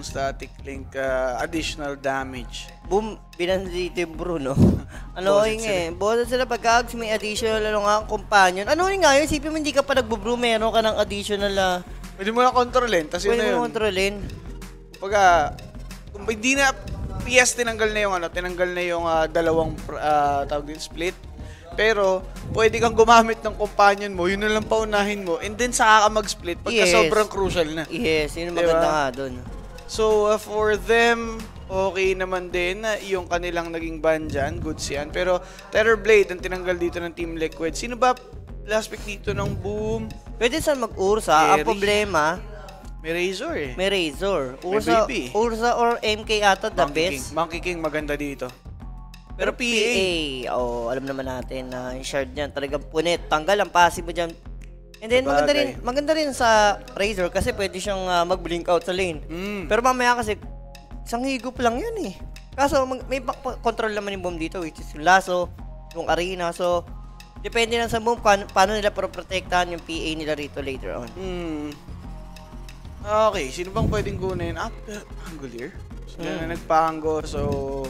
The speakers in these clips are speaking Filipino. yung static link additional damage. Boom, pinansitive bro, no? Ano yung eh. Bosa sila pagkags may additional ano nga, companion. Ano yung nga yun? Sipin mo hindi ka pa nagbubro, meron ka ng additional pwede mo na kontrolin, tas yun na yun. Pwede mo kontrolin. Pag kung hindi na PS tinanggal na yung ano, tinanggal na yung dalawang tawag din, split. Pero, pwede kang gumamit ng companion mo, yun na lang paunahin mo, and then saka ka mag-split pagka yes. Sobrang crucial na. Yes, yun ang maganda nga doon. So, for them, okay naman din yung kanilang naging ban dyan, goods yan. Pero, Terrorblade ang tinanggal dito ng Team Liquid. Sino ba last pick dito ng Boom? Pwede saan mag-Ursa? Ang problema, may Razor eh. May Razor. Ursa, may Ursa or MK ata, the Monkey best. King. Monkey King, maganda dito. Pero PA, oh, alam naman natin na yung shard niyan talagang punit. Tanggal ang passive mo dyan. And then maganda rin sa Razor kasi pwede siyang mag-blink out sa lane. Mm. Pero mamaya kasi isang higop lang yan eh. Kaso may control naman yung Boom dito which is yung lasso, yung arena. So, depende lang sa Boom paano nila pro-protectahan yung PA nila rito later on. Mm. Okay, sino bang pwedeng kunin? Ah, Angulier. Sila na nagpanggol. So,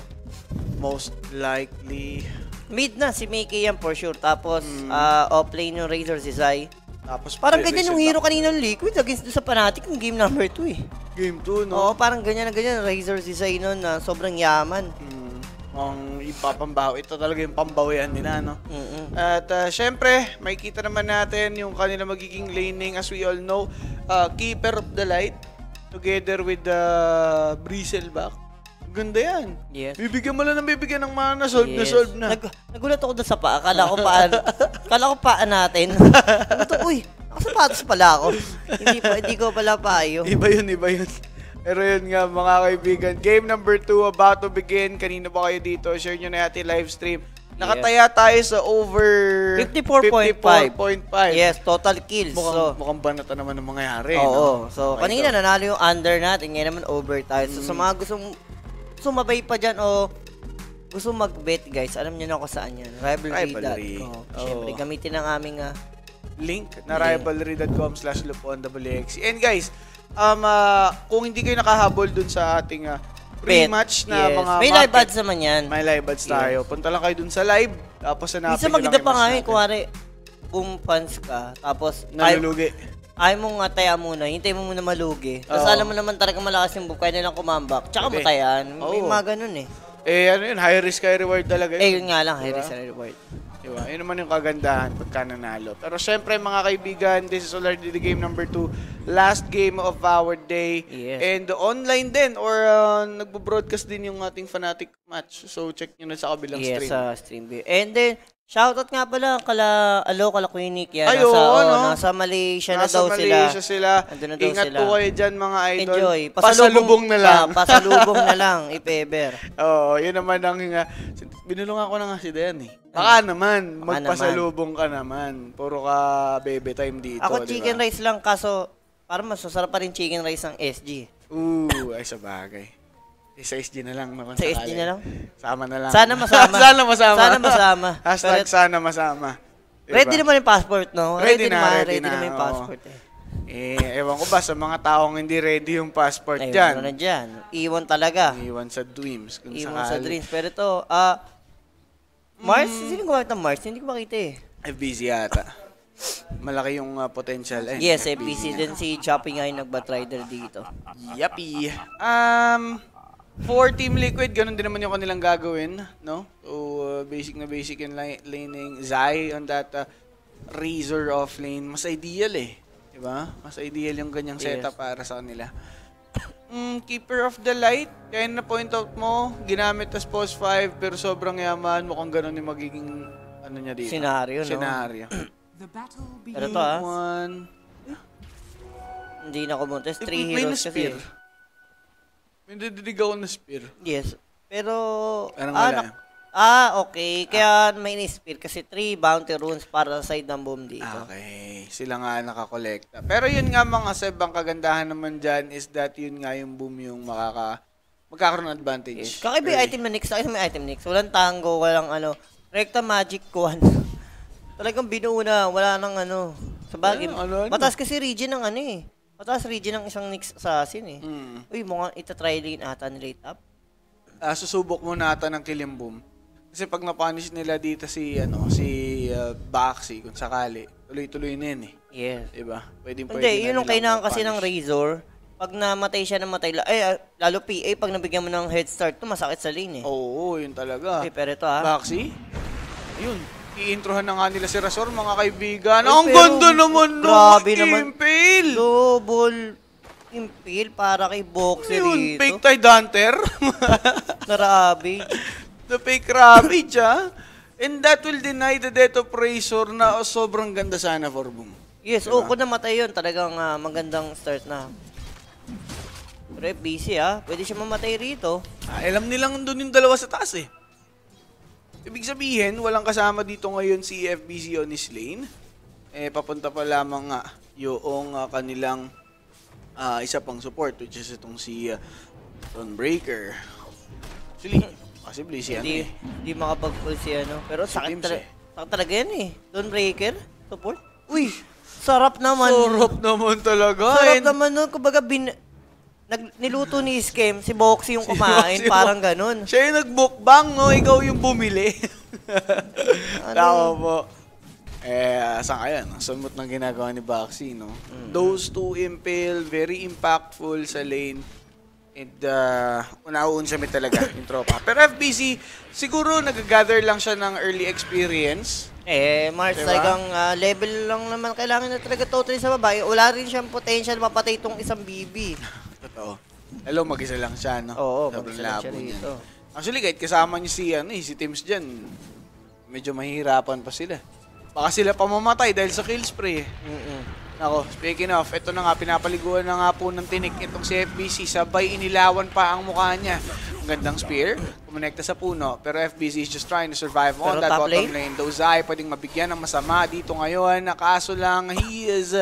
most likely mid na si Mickey yan for sure. Tapos offlane yung Razor si Zai. Tapos parang ganyan yung hero kanina ng Liquid against sa Fnatic yung game number 2 eh. Game 2 no? Oo, parang ganyan na ganyan Razor si Zai nun na sobrang yaman. Ang ipapambaw, ito talaga yung pambawian nila no? At syempre, makikita naman natin yung kanila magiging laning as we all know. Keeper of the Light together with Bristleback. Ganda yan. Yes. Bibigyan mo lang ng bibigyan ng mana, solve yes. Na solve na. Nagulat ako doon sa paa. Kala ko paan natin. Uy, nakasapatos pala ako. Hindi ko pala payo. Iba yun. Pero yun nga mga kaibigan. Game number 2 about to begin. Kanino ba kayo dito? Share nyo na ating live stream. Nakataya tayo sa over 54.5. Yes, total kills. Mukhang banata naman ang mangyayari. Oo. No? So, kanina nanalo yung under natin. Ngayon naman over tayo. So, sa mga gustong sumabay pa dyan o gusto mag-bet, guys, alam nyo na ako saan yan. Rivalry.com. Siyempre, gamitin ang aming link na rivalry.com/luponwxc. And guys, kung hindi kayo nakahabol dun sa ating pre-match na mga may live ads naman yan. May live ads tayo. Punta lang kayo dun sa live. Tapos hanapin nyo lang yung match natin. Isa maganda pa nga yun. Kuwari, fans ka. Tapos, nalulugi. Ayaw mong taya muna. Hintay mo muna malugi. Tapos alam mo naman talaga malakas yung book. Kaya nilang kumambak. Tsaka mo tayaan. May mga ganun eh. Eh ano yun? High risk, high reward talaga yun. Eh yun nga lang. High risk, high reward. Diba? Yun naman yung kagandahan pagka nanalo. Pero syempre mga kaibigan, this is already the game number 2. Last game of our day. Yes. And online din or nagbo-broadcast din yung ating Fnatic match. So check nyo na sa kabilang stream. Yes, sa stream view. And then, shoutout nga pala kala Queenic yan. Ay, nasa Malaysia na daw sila. Nasa Malaysia sila. Ingat po kayo dyan mga idol. Enjoy. Pasalubong na lang. Pasalubong na lang, i-fever. Oo, yun naman ang binulungan ko na nga si Dan eh. Baka naman, magpasalubong ka naman. Puro ka baby time dito. Ako chicken rice lang, kaso parang masasarap pa rin chicken rice ang SG. Ay sabagay. Sa SG na lang. Sa SG na lang? Sama na lang. Sana masama. Sana masama. # sana masama. Ready naman yung passport, no? Ready naman yung passport eh. Ewan ko ba sa mga taong hindi ready yung passport dyan. Ewan na dyan. Iwan talaga. Iwan sa dreams. Iwan sa dreams. Pero ito, Mars? Sino gumamit ng Mars? Hindi ko makita eh. FBC yata. Malaki yung potential eh. Yes, FBC. Then si Choppy nga yung nagbatrider dito. Yuppie. For Team Liquid, ganun din naman yung kanilang gagawin, no? So, basic na basic yung laning. Zai on that Razor offlane. Mas ideal eh. Diba? Mas ideal yung ganyang setup para sa kanila. Keeper of the Light. Kaya na point out mo, ginamit as post 5, pero sobrang yaman. Mukhang ganun yung magiging, ano niya dito? Scenario, no? Scenario. Pero ito hindi na kumuntas. 3 heroes kasi. Nandididig ako ng spear. Yes. Pero, okay. Kaya may ni-spear kasi 3 bounty runes para sa side ng Boom dito. Okay. Sila nga nakakolekta. Pero yun nga mga Seb, ang kagandahan naman dyan is that yun nga yung Boom yung magkakaroon ng advantage. Yes. Kakaiba yung item na next. Kakaiba yung item next. Walang tango, walang ano. Recta magic kuhan. Talagang binuuna. Wala nang ano. Sa bagay. Matas kasi region ng ano eh. Mataas region ng isang Nyx Assassin eh. Uy, mga itatry lane ata ni late up. Susubok muna ata ng Killing Boom. Kasi pag napunish nila dito si, Baxi, kung sakali, tuloy-tuloy na yun eh. Yes. Diba? Pwede yun ang kailangan kasi ng Razor. Pag namatay siya, namatay lang. Lalo PA, pag nabigyan mo ng head start, to masakit sa lane eh. Oo, yun talaga. Okay, pero ito ha. Baxi? Ayun. I-introhan na nga nila si Razor, mga kaibigan. Ang ganda naman nung Impale! Double Impale para kay Boxer dito. Yun, fake Tide Hunter. Na Ravage. The fake Ravage, ha? And that will deny the death of Razor na sobrang ganda sana for Boom. Yes, oh, kung namatay yun, talagang magandang start na. Pero busy, ha? Pwede siya mamatay rito. Alam nilang doon yung dalawa sa taas, eh. Ibig sabihin, walang kasama dito ngayon si FBC Onis Lane. Eh, papunta pa lamang nga yung kanilang isa pang support, which is itong si Thronebreaker. Actually, possibly si ano eh. Hindi makapag-pull si ano. Pero sakit talaga yan eh. Thronebreaker, support. Uy, sarap naman. Sarap naman talaga. Sarap naman nun. Kumbaga, niluto ni Skem, si Boxy yung kumain, parang ganun. Siya yung nag-bookbang, no? Ikaw yung bumili. Tama po. Saan kaya? Ang sumot ng ginagawa ni Boxy, no? Those two impale, very impactful sa lane. And unauun siya may talaga yung tropa. Pero FBC, siguro nag-gather lang siya ng early experience. Mars, talagang level lang naman kailangan na talaga totally sa babae. Wala rin siyang potential mapatay itong isang BB. Totoo. Hello, mag-isa lang siya, no? Oo, mag-isa lang siya dito. Actually, kahit kasama niya si, si Teams dyan, medyo mahihirapan pa sila. Baka sila pa mamatay dahil sa kill spray. Ako, speaking of, ito na nga, pinapaliguan na nga po ng tinik itong si FBC. Sabay inilawan pa ang mukha niya. Ang gandang spear, kumonekta sa puno. Pero FBC is just trying to survive on that bottom lane. Dozai, pwedeng mabigyan ng masama dito ngayon. Nakaso lang, he is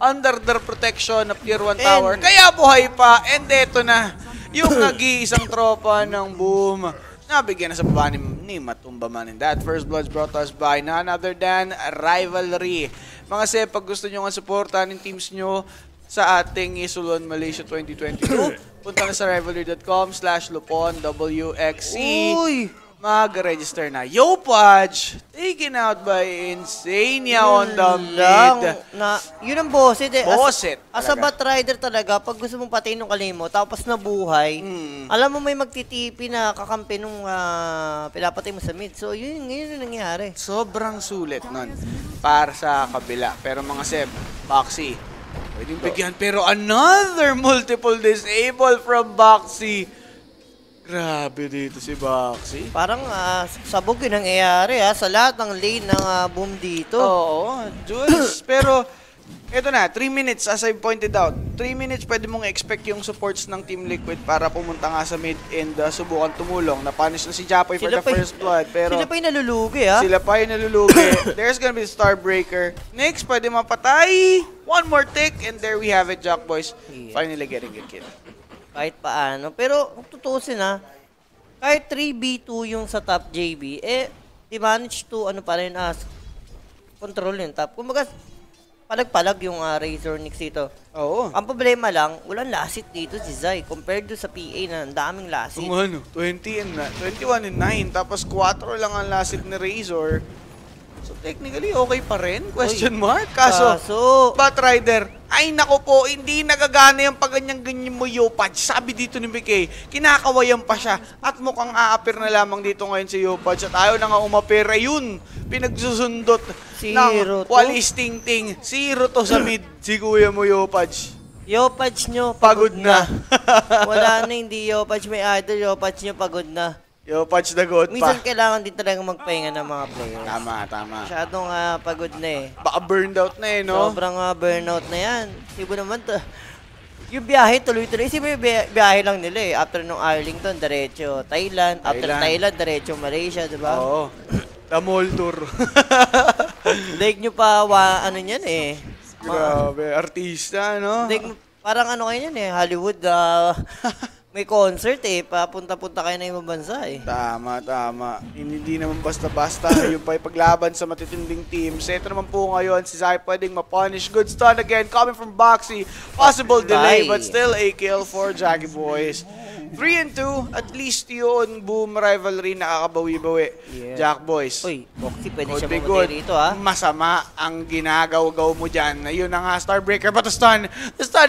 under the protection of Tier 1 Tower. Kaya buhay pa. And eto na, yung nag-iisang tropa ng Boom. Nabigyan na sa baba ni Matumba man. And that first blood's brought us by none other than Rivalry. Mga sep, pag gusto nyo nga supportan yung teams nyo sa ating Suluon Malaysia 2022, punta na sa Rivalry.com/LuponWXC. Mag-register na. Yo, Podge! Taken out by Insania on the mid. Yun ang bossit eh. Bossit. As a Batrider talaga, pag gusto mong patayin ng kalimo, tapos nabuhay, alam mo may magtitipi na kakampi nung pinapatay mo sa mid. So, yun nangyari. Sobrang sulit nun para sa kabila. Pero mga Seb, Baxi, pwedeng bigyan. Pero another multiple disable from Baxi. Grabe dito si Baxi. Parang sabog yun ang nangyayari sa lahat ng lane ng Boom dito. Oo, Jules. Pero ito na, 3 minutes as I pointed out. 3 minutes pwede mong expect yung supports ng Team Liquid para pumunta nga sa mid and subukan tumulong. Napunish na si Japoy for the first blood. Pero sila pa yung nalulugi ha? Sila pa yung nalulugi. There's gonna be the Starbreaker. Next, pwede mapatay. One more tick and there we have it, Jack Boys. Finally getting it, kid. Kahit paano. Pero, kung tutusin ha, kahit 3v2 yung sa top JB, manage to, pa rin, control yung top. Kumbaga, palag-palag yung Razor Nyx dito. Oo. Ang problema lang, walang lasit dito si Zai, compared to sa PA na ang daming lasit. Kung 21 and 9, tapos 4 lang ang lasit ni Razor. So, technically, okay pa rin? Question mark? Kaso, Batrider, ay nako po, hindi nagagana yung pag-ganyan-ganyan mo, Yopatch. Sabi dito ni BK, kinakawayan pa siya at mukhang aapir na lamang dito ngayon si Yopatch at ayaw na nga umapir. Ayun, pinagsusundot ng walisting-ting. Zero to sa mid, si kuya mo, Yopatch. Yopatch nyo, pagod na. Wala na, hindi Yopatch. May idol, Yopatch nyo, pagod na. Yopatch the goat pa. Minsan kailangan din talaga magpahinga ng mga players. Tama. Masyadong pagod na eh. Baka burned out na eh, no? Sobrang burnout na yan. Sibo naman to. Yung biyahe, tuloy-tuloy. Sibo yung biyahe lang nila eh. After nung Arlington, diretso Thailand. After Thailand, diretso Malaysia, diba? Oo. The mall tour. Like nyo pa, ano yan eh. Grabe, artista, no? Parang ano kayo yan eh, Hollywood, may concert eh, papunta-punta kayo na ibang bansa eh. Tama, tama. Hindi naman basta-basta yung paglaban sa matitinding teams. Ito naman po ngayon, si Zai pwedeng ma-punish. Good stun again, coming from Boxy. Possible delay, but still a kill for Jackie Boys. 3-2, at least yun, Boom Rivalry, nakakabawi-bawi. Yeah. Jack Boys. Uy, Boxy, pwede siya mamatay rito ah. Masama ang ginagaw-gaw mo dyan. Yun na nga, Starbreaker, but the stun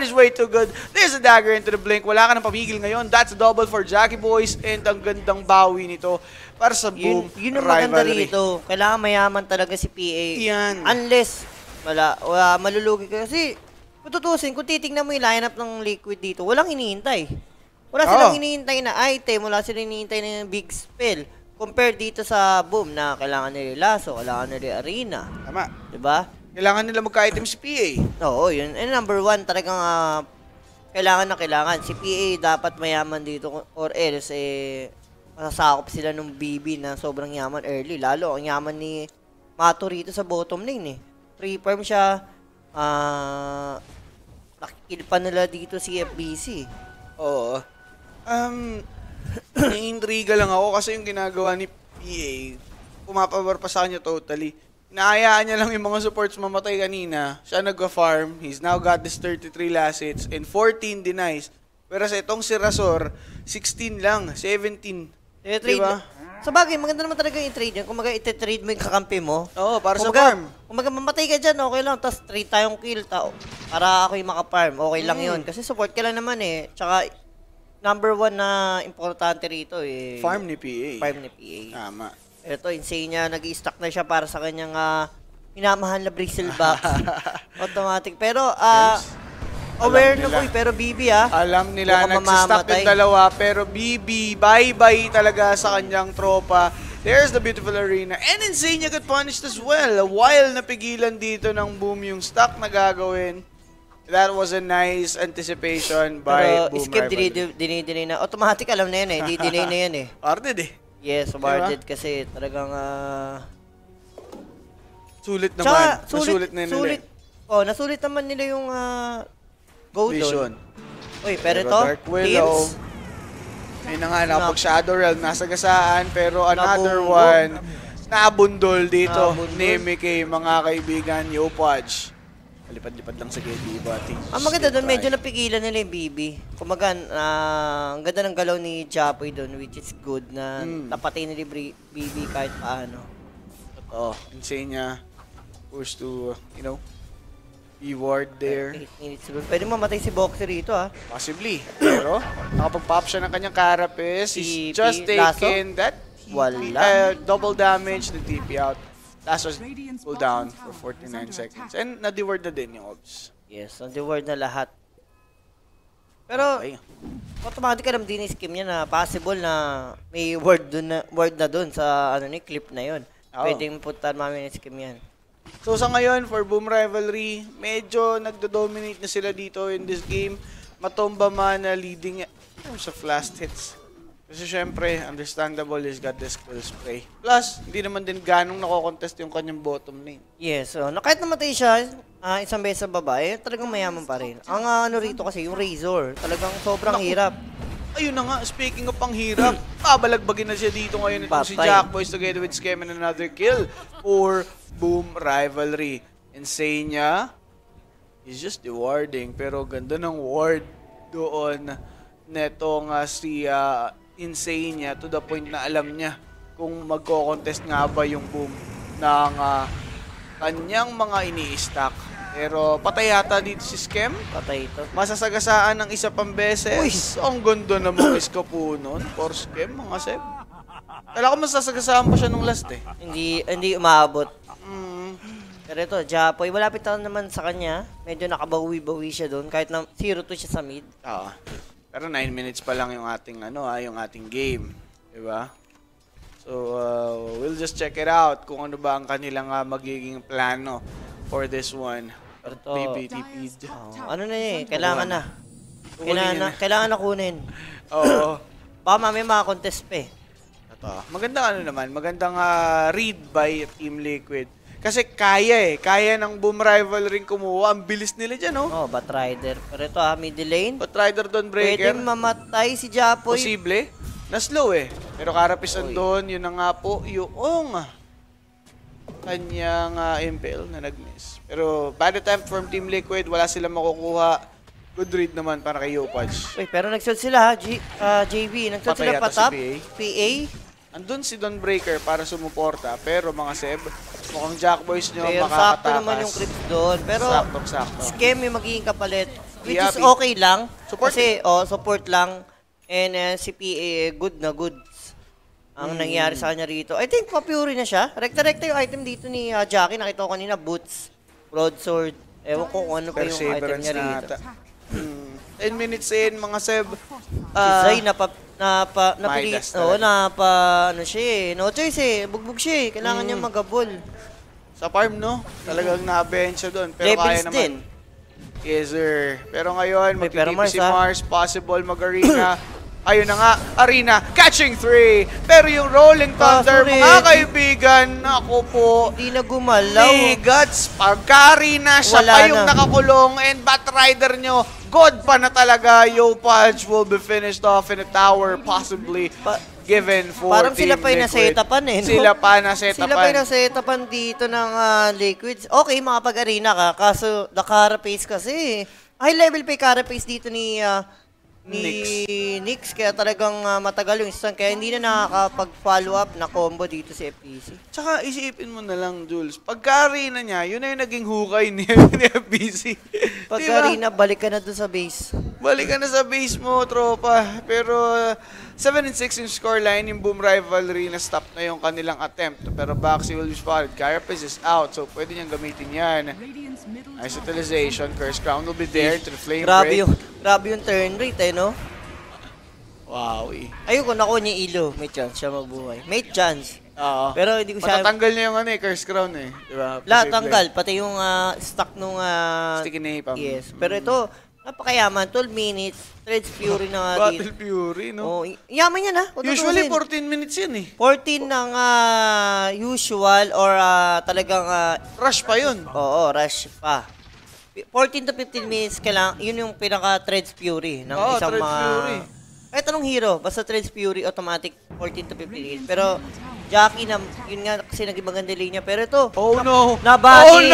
is way too good. There's a dagger into the blink. Wala ka ng pamigil ngayon. That's a double for Jackie Boys, and ang gandang bawi nito para sa Boom Rivalry. Yun ang maganda rito. Kailangan mayaman talaga si PA. Yan. Unless, malulugi ka. Kasi, tutusin, kung titignan mo yung lineup ng Liquid dito, walang hinihintay. Wala silang hinihintay na item, wala silang hinihintay na big spell. Compare dito sa Boom na kailangan nila lasso, kailangan nila arena. Tama. Diba? Kailangan nila magka-item si PA. Oo, yun. And number one, talagang kailangan na kailangan. Si PA dapat mayaman dito or else, eh, masasakop sila ng BB na sobrang yaman early. Lalo, ang yaman ni Mato rito sa bottom lane eh. 3-perm siya, nakikil pa nila dito si FBC. Oo. Naiintriga lang ako kasi yung ginagawa ni PA, pumapawar pa sa kanya totally. Inaayaan niya lang yung mga supports mamatay kanina. Siya nag-farm. He's now got this 33 last hits and 14 denies. Pero sa itong si Razor, 16 lang, 17. Diba? Sa bagay, maganda naman talaga yung trade yan. Kung maga ititrade mo yung kakampi mo. Oo, para sa farm. Kung maga mamatay ka dyan, okay lang. Tapos trade tayong kill tao. Para ako'y makaparm, okay lang yun. Kasi support ka lang naman eh. Tsaka, number one na importante rito eh. Farm ni PA. Farm ni PA. Tama. Ito, insane niya. Nag-i-stack na siya para sa kanyang minamahal na Bristleback. Automatic. Pero, aware na po eh. Pero BB ah. Alam nila, nag-stack yung dalawa. Pero BB, bye-bye talaga sa kanyang tropa. There's the beautiful arena. And insane niya got punished as well. While napigilan dito ng Boom yung stack na gagawin. That was a nice anticipation by Boom Rivalry. Pero skip, dinidelay na. Automatic, alam na yan eh. Dinidelay na yan eh. Warded eh. Yes, warded kasi talagang... Sulit naman. Nasulit na yun nila eh. Oh, nasulit naman nila yung go doon. Uy, pero ito, teams. May nga na pag Shadow Realm, nasagasaan. Pero another one, nabundol dito. Name kay mga kaibigan, Yo Podge. Palipad-lipad lang sa KD ba? Ang maganda doon, medyo napigilan nila yung BB. Kumaga, ang ganda ng galaw ni Japoy doon, which is good na napatay nila yung BB kahit paano. Totoo. Insane niya. Forced to, you know, be ward there. 8 minutes siguro. Pwede mamatay si Boxer rito ah. Possibly. Pero, nakapag-pop siya ng kanyang Carapace. He's just taken that double damage, the TP out. Last was pull down for 49 seconds. And na-deward na din yung obs. Yes, na-deward na lahat. Pero, automatic alam din yung scheme niya na possible na may word na dun sa clip na yun. Pwedeng putan mami yung scheme yan. So sa ngayon, for Boom Rivalry, medyo nagdodominate na sila dito in this game. Matomba man na leading in terms of last hits. Kasi syempre, understandable is got this cool spray. Plus, hindi naman din ganong nakokontest yung kanyang bottom lane. Yes, so kahit namatay siya, isang beses sa babae, talagang mayaman pa rin. Ang ano rito kasi, yung Razor, talagang sobrang hirap. Ayun na nga, speaking of panghirap, babalagbagin na siya dito ngayon itong si Jack Boys together with Skem and another kill for Boom Rivalry. Insane niya, he's just rewarding, pero ganda ng ward doon netong si... insane niya to the point na alam niya kung magko-contest nga ba yung Boom ng kanyang mga ini-stack. Pero patay yata dito si Skem. Patay ito. Masasagasaan ng isa pang beses. Uy, ang ganda na mag-isko po nun for Skem, mga Seb. Kala ko masasagasaan pa siya nung last eh. Hindi umabot. Pero ito, Japoy, malapit naman sa kanya. Medyo nakabawi-bawi siya doon kahit na 0-2 siya sa mid. Oo. Pero 9 minutes pa lang yung ating yung ating game, 'di ba? So, we'll just check it out kung ano ba ang kanilang magiging plano for this one. BBTP. Ano na 'yan? Kailangan na. Kailangan na kunin. Oo. Baka mamaya maka-contest pa eh. Magandang ano naman, magandang read by Team Liquid. Kasi kaya eh. Kaya ng Boom Rivalry kumuha. Ang bilis nila dyan, oh. Oh, Batrider. Pero ito ah, mid lane. Batrider doon, Breaker. Pwedeng mamatay si Japoy. Posible. Na-slow eh. Pero Karapis andon. Yun na nga po. Yung kanyang impel na nag-miss. Pero bad attempt from Team Liquid. Wala silang makukuha. Good read naman para kay Yopaj. Uy, pero nag-sell sila ha, JB. Nag-sell sila patap. Si PA. PA. Andun si Don Breaker para sumuporta. Pero mga Seb, mukhang Jackboys nyo pero makakatakas. Sakto naman yung creeps doon. Pero sakto. Scam yung magiging kapalit. Which is okay lang. Support. Kasi support lang. And si PA, good na good. Ang nangyari sa kanya rito. I think papuri na siya. Rekta-rekta yung item dito ni Jackie. Nakita ko kanina, boots, broadsword. Ewan ko kung ano pa yung item niya rito. 10 minutes in, mga Seb. Si Zay ano siya eh. No choice eh. Bugbog siya eh. Kailangan niya mag-abol. Sa farm, no? Talagang na-aben siya doon. Pero kaya naman. Din. Yes, sir. Pero ngayon, magtitipi si Mars. Possible mag-arena. Ayun na nga. Arena. Catching 3. Pero yung Rolling Thunder, mga kaibigan, ako po. Hindi na gumalaw. Hey, guts. Pagka-arena, siya pa yung nakakulong. And Batrider nyo. God pa na talaga, Yopaj will be finished off in a tower, possibly given for Team Liquid. Parang sila pa yung nasetapan eh, no? Sila pa nasetapan. Sila pa yung nasetapan dito ng Liquids. Okay, makapag-arena ka, kaso nakarapace kasi. High level pa yung carapace dito ni Nix, kaya talagang matagal yung instant, kaya hindi na nakakapag-follow up na combo dito si FPC. Tsaka isipin mo na lang, Jules, pagka-arena niya, yun na yung naging hukay ni FPC. Pagka-arena, balik ka na doon sa base. Balik ka na sa base mo, tropa. Pero 7-6 yung scoreline, yung Boom Rivalry, na-stop na yung kanilang attempt. Pero Baxi will be spotted. Carapace is out, so pwede niyang gamitin yan. Nice utilization. Curse Crown will be there to the flame break. Grabe yung turn rate eh, no? Wow eh. Ayun, kung nakuha niya ilo, may chance siya magbuhay. May chance. Oo. Pero hindi ko siya... Matatanggal niya yung ano eh, Curse Crown eh. Diba? Lahat tanggal, pati yung stack nung... Sticky na hipam. Yes. Pero ito, napakayaman. 12 minutes. Threads Fury na nga din. Battle Fury, no? Oo. Yaman yan ah. Usually, 14 minutes yan eh. 14 ng usual or talagang... Rush pa yun. Oo, rush pa. 14 to 15 minutes, yun yung pinaka-Threads Fury ng isang mga... Kahit anong hero, basta Threads Fury, automatic 14 to 15 minutes. Pero, Jackie, yun nga kasi naging maganda linya. Pero ito, nabati. Oh no!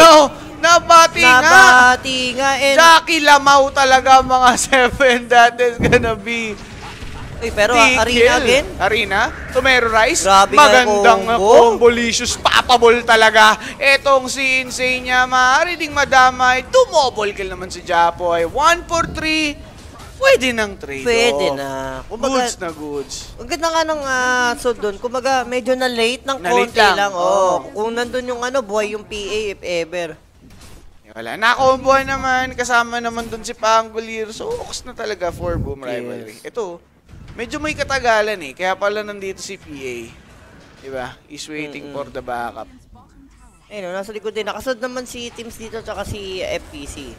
Nabati nga! Nabati nga! Jackie lamaw talaga mga 7. That is gonna be... Pero arena again. Arena, Tumerize. Magandang combolicious. Papabol talaga. Etong si Insane niya, maaari ding madamay. Tumobol kill naman si Japoy. 1 for 3. Pwede ng trade-off. Pwede na. Goods na goods. Ang ganda nga ng sod doon. Kumbaga, medyo na late ng konti lang. Kung nandun yung ano, buhay yung PA if ever. Wala. Nakombohan naman. Kasama naman doon si Pangolier. So, oks na talaga for Boom Rivalry. Ito, medyo may katagalan eh. Kaya pala nandito si PA. Diba? Is waiting for the backup. Ayun, nasa likod din. Nakasod naman si Teams dito tsaka si FPC.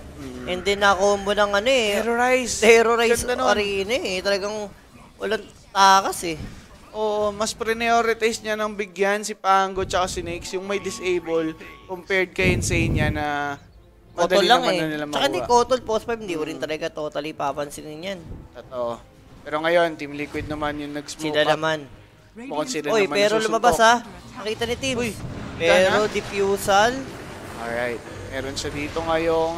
And then nakombo ng ano eh. Terrorize. Terrorize arena eh. Talagang walang takas eh. Oo, mas prioritize niya ng bigyan si Pango tsaka si Nix. Yung may disable compared kay Insane niya na madali naman na nila makuha. Tsaka di Kotol, post 5, hindi ko rin talaga totally papansinin yan. Totoo. Pero ngayon, Team Liquid naman yung nag-smoke up. Sila naman. Mukhang sila naman yung susuntok. Uy, pero lumabas ha. Nakita ni Teams. Uy, pero defusal. Alright. Meron siya dito ngayong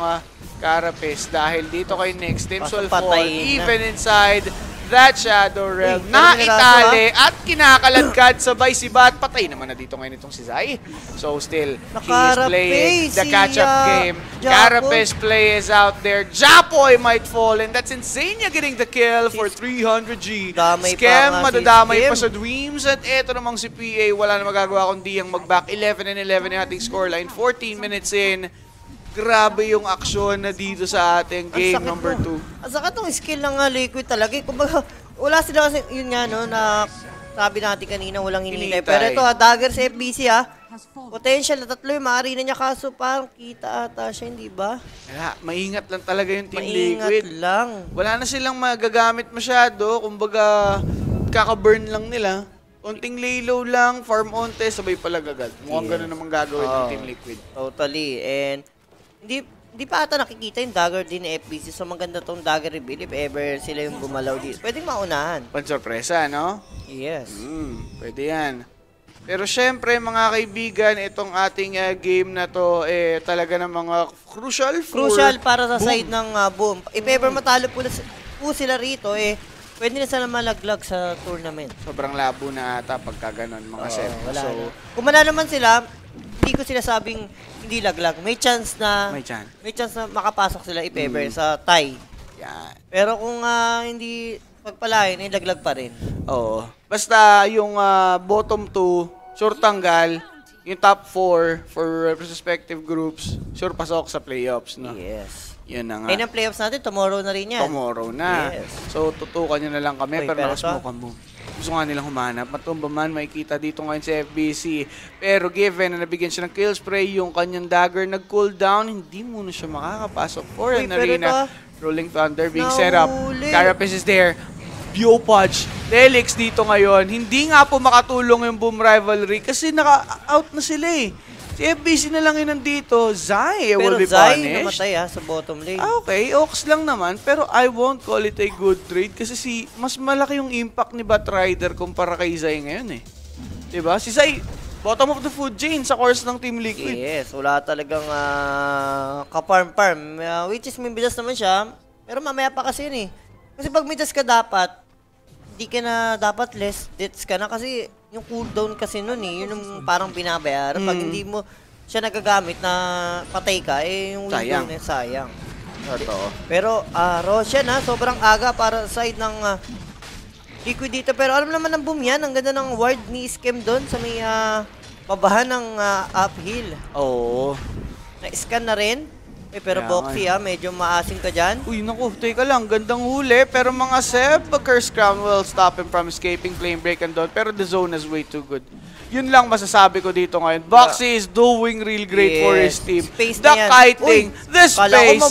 Carapace dahil dito kay Next. Teams will fall even inside that Shadow Realm. Naitali at kinakaladkad sabay si Bat. Patay naman na dito ngayon itong si Zai. So still, he is playing the catch-up game. Carapace play is out there. Japoy might fall, and that's Insane getting the kill for 300G. Scam, madadamay pa sa Dreams. At eto namang si PA, wala na magagawa kundi ang mag-back. 11 and 11 yung ating scoreline. 14 minutes in. Grabe yung aksyon na dito sa ating game number 2. Ang sakit ng skill ng Liquid talaga. Kumbaga, wala sila kasi, yun nga, no, na sabi natin kanina, walang hinihintay. Pero ito, dagger sa FBC, ha. Potential na tatlo yung maari na niya, kaso parang kita ata siya, hindi ba? Wala, maingat lang talaga yung Team Liquid. Maingat lang. Wala na silang magagamit masyado. Kumbaga, kaka-burn lang nila. Konting lay low lang, farm onte, sabay pala agad. Mukhang ganun naman gagawin ng Team Liquid. Totally. And hindi pa ata nakikita yung dagger din ni FBC. So maganda tong dagger reveal if ever sila yung gumalaw dito. Pwedeng maunahan. Pansorpresa, no? Yes. Pwede yan. Pero syempre mga kaibigan, itong ating game na to talaga ng mga crucial for Crucial para sa side ng Boom. If ever matalo po sila rito, pwede na sana malaglag sa tournament. Sobrang labo na ata pagka ganun mga set. So, kung manalo man sila, hindi ko sila sabing hindi laglag. May chance na makapasok sila if ever sa tie. Yan. Pero kung hindi pagpalain, ay laglag pa rin. Oo. Basta yung bottom 2 sure tanggal, yung top 4 for respective groups, sure pasok sa playoffs, no? Yes. Yun na nga. Ayun ang playoffs natin, tomorrow na rin yan. Tomorrow na. Yes. So, tutukan nyo na lang kami, pero nakasmoke ang Boom. Gusto nga nilang humanap. Matumba man, makikita dito ngayon sa FBC. Pero given na nabigyan siya ng kill spray, yung kanyang dagger nag-cooldown, hindi muna siya makakapasok. Or ang Narina, Rolling Thunder being set up. Carapace is there. Biopudge, Delix dito ngayon. Hindi nga po makatulong yung Boom Rivalry kasi naka-out na sila eh. Si FBC na lang yun nandito. Zai will be punished. Pero Zai namatay ha sa bottom lane. Okay, Ox lang naman. Pero I won't call it a good trade kasi si mas malaki yung impact ni Batrider kumpara kay Zai ngayon eh. Diba? Si Zai, bottom of the food chain sa course ng Team Liquid. Yes, wala talagang kaparm-parm. Which is may bilas naman siya. Pero mamaya pa kasi yun eh. Kasi pag may das ka dapat, di ka na dapat less deaths ka na kasi yung cooldown kasi nun eh, yun yung parang binabayaran. Pag hindi mo siya nagagamit na patay ka, yung cooldown eh, sayang. Totoo. Pero, Roshan ha, sobrang aga para side ng Liquid dito. Pero alam naman ng Boom yan, ang ganda ng ward ni Skem doon sa may pabahan ng uphill. Oo. Na-scan na rin. Pero Boxy ha, medyo maasin ka dyan. Uy, naku, teka lang, gandang huli. Pero mga Seb, Curse Crown will stop him from escaping, flame break and down. Pero the zone is way too good. Yun lang masasabi ko dito ngayon. Boxy is doing real great for his team. The kiting, the space.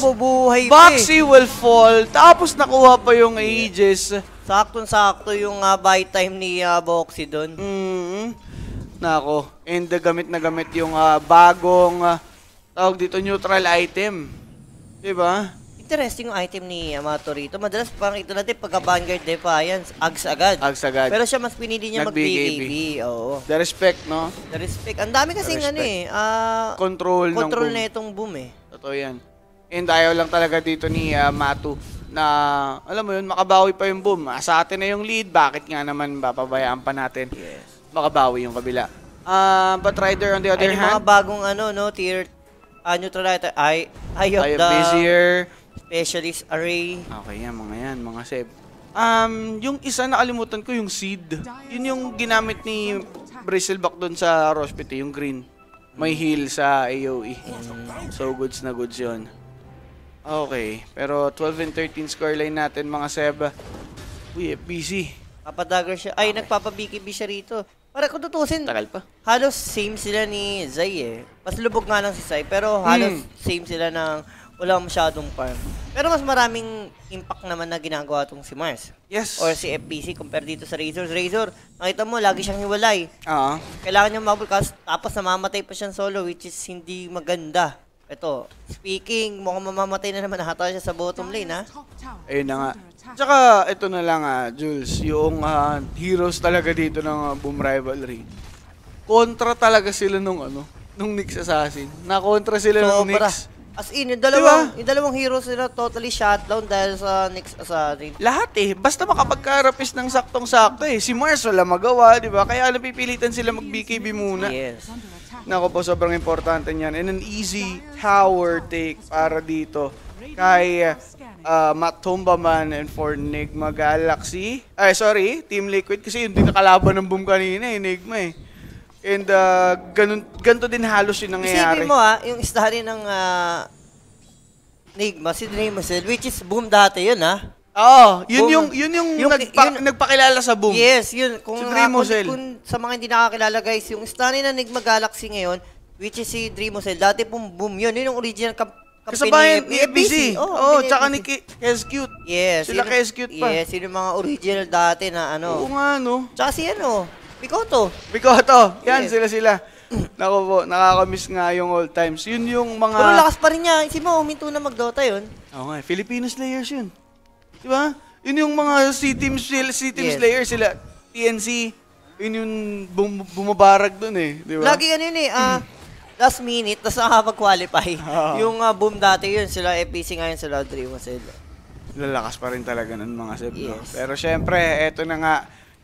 Boxy will fall. Tapos nakuha pa yung Aegis. Sakto-sakto yung buy time ni Boxy doon. Naku, and gamit na gamit yung bagong tawag dito, neutral item. Diba? Interesting yung item ni Amato rito. Madalas parang ito natin, pagka Vanguard Defiance, Ags agad. Ags agad. Pero siya mas pinili niya mag-BKB. Oo. The respect, no? The respect. Ang dami kasing ano control ng Boom. Control na itong Boom eh. Totoo yan. And ayaw lang talaga dito ni Matu na, alam mo yun, makabawi pa yung Boom. Sa atin na yung lead, bakit nga naman papabayaan pa natin? Yes. Makabawi yung kabila. But Rider on the other hand. Ay, mga bagong ano, no? Tier neutral item. Eye of the Vizier. Specialist Array. Okay yan, mga yan. Mga Seb. Yung isa nakalimutan ko, yung Seed. Yun yung ginamit ni Bristleback doon sa Rospity, yung green. May heal sa AOE. So goods na goods yun. Okay. Pero 12 and 13 scoreline natin, mga Seb. Uy, FBC. Papadagger siya. Ay, nagpapabikib siya rito. Para kung tutusin, halos same sila ni Zai eh. Mas lubog nga lang si Zai, pero halos same sila ng walang masyadong farm. Pero mas maraming impact naman na ginagawa itong si Mars. Yes. Or si FBC compare dito sa Razor. Razor, nakita mo, lagi siyang hiwalay. Kailangan niya mag-cast, tapos namamatay pa siyang solo, which is hindi maganda. Ito, speaking, mukhang mamamatay na naman, nakatawa siya sa bottom lane ha. Ayun na nga. Tsaka, ito na lang Jules, yung heroes talaga dito ng Boom Rivalry. Kontra talaga sila nung Nyx Assassin. Nakontra sila nung Nyx. As in, yung dalawang heroes nila totally shutdown dahil sa Nyx Assassin. Lahat eh. Basta makapagkarapis ng saktong-sakto eh. Si Mars wala magawa, di ba? Kaya napipilitan sila mag-BKB muna. Yes. Nako po, sobrang importante niyan. And an easy tower take para dito kay Matumba man and for Nigma Galaxy. Ay, sorry, Team Liquid kasi yun din nakalaban ng Boom kanina, Nigma eh. And ganito din halos yung nangyayari. Isipin mo yung story ng Nigma, si Dreamsel, which is Boom dati yun ha. Oo, yun yung nagpakilala sa Boom. Yes, yun. Kung, si Dreamsel. Kung sa mga hindi nakakilala guys, yung story ng Nigma Galaxy ngayon, which is si Dreamsel, dati pong Boom yun, yun yung original kasabayan ni FBC. Oo, tsaka ni Kescute. Yes. Sila Kescute pa. Yes, yun yung mga original dati na ano. Oo nga, no. Tsaka si ano, Bigoto. Bigoto. Yan, sila. Naku po, nakakamiss nga yung old times. Yun yung mga... Pero lakas pa rin niya. Isip mo, huminto na mag-Dota yun. Oo nga, Filipino Slayers yun. Diba? Yun yung mga C-Team Slayers sila. TNC, yun yung bumabarag dun eh. Diba? Lagi ano yun eh, last minute, tapos nakapag-qualify. Yung Boom dati yun, sila FPC ngayon, sila Dream sila. Lalakas pa rin talaga ng mga sub. Pero syempre, eto na nga.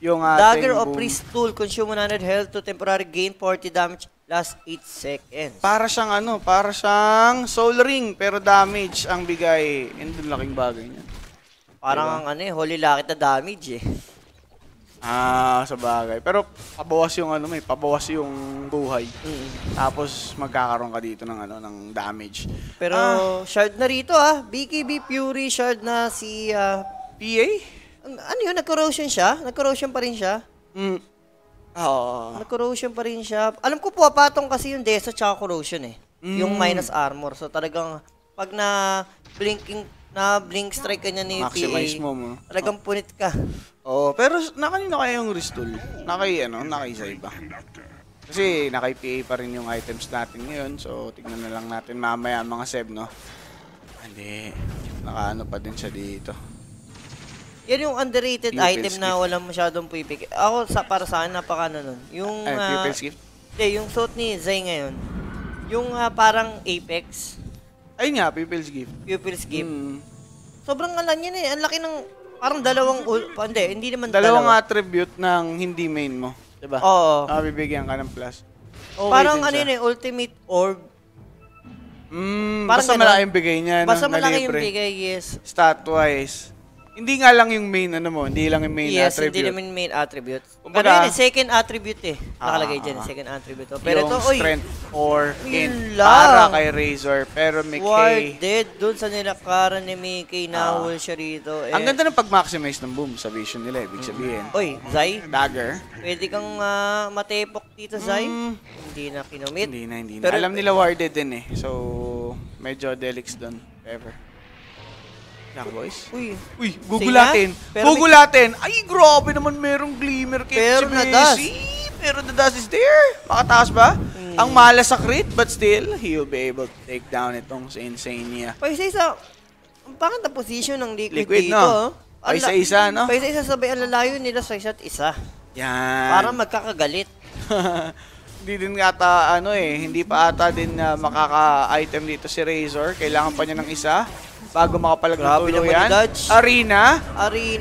Yung Dagger of Priest Tool, consume 100 health to temporary gain 40 damage last 8 seconds. Para siyang ano, para siyang soul ring, pero damage ang bigay. And doon laking bagay niya. Parang diba? Ano eh, holy locket na damage eh. Ah, sa bagay. Pero pabawas yung ano, may pabawas yung buhay. Tapos magkakaroon ka dito ng ano, ng damage. Pero shard na rito BKB Fury shard na si PA? Ano yun? Nag-corrosion siya? Nag-corrosion pa rin siya? Nag-corrosion pa rin siya. Alam ko po, patong kasi yung Deso tsaka corrosion eh. Yung minus armor. So talagang pag na-blink strike ka niya ni maximize PA, mo mo. Talagang punit ka. Oo, pero nakanino kaya yung Ristol? Nakay sa iba. Kasi nakay PA pa rin yung items natin ngayon. So tignan na lang natin mamaya mga seb, no? Hindi. Nakaano pa din siya dito. Yan yung underrated item na walang masyadong pipik. Ako, para saan, napakano nun. Yung, yung suit ni Zay ngayon. Yung parang Apex. Ayun nga, Pupil's Gift. Pupil's Gift. Sobrang alam yan eh. Ang laki ng, parang dalawang, hindi naman dalawang attribute ng hindi main mo. Diba? Oo. Nakabibigyan ka ng plus. Parang ano yun eh, ultimate orb. Basta malaki yung bigay niya. Basta malaki yung bigay, yes. Stat-wise. Hindi nga lang yung main, ano mo, hindi lang yung main attribute. Yes, hindi naman main attribute. Pero yun eh, second attribute eh. Nakalagay dyan, second attribute. Pero yung ito, strength or int para kay Razor. Pero may K. Warded, dun sa nilakaran ni Mickey, nahul siya rito. Ang ganda ng pag-maximize ng Boom sa vision nila, ibig sabihin. Zai? Dagger. Pwede kang matepok dito, Zai. Hindi na kinumit. Hindi na. Alam nila warded din eh. So, medyo delix dun. Ever. Black boys? Uy, gugulatin. Gugulatin. Ay, grabe naman merong glimmer kay si Messi. Pero the dust is there. Makataas ba? Ang malas sa crit, but still, he'll be able to take down itong Insania. Paisa-isa, ang pangit na position ng Liquid dito. No? Paisa-isa, no? Paisa-isa, sabay ang lalayo nila sa isa't isa. Yan. Para magkakagalit. Hindi din ata, ano eh, hindi pa ata din makaka-item dito si Razor. Kailangan pa niya ng isa. Bago makapalag na tulo yan. Arena.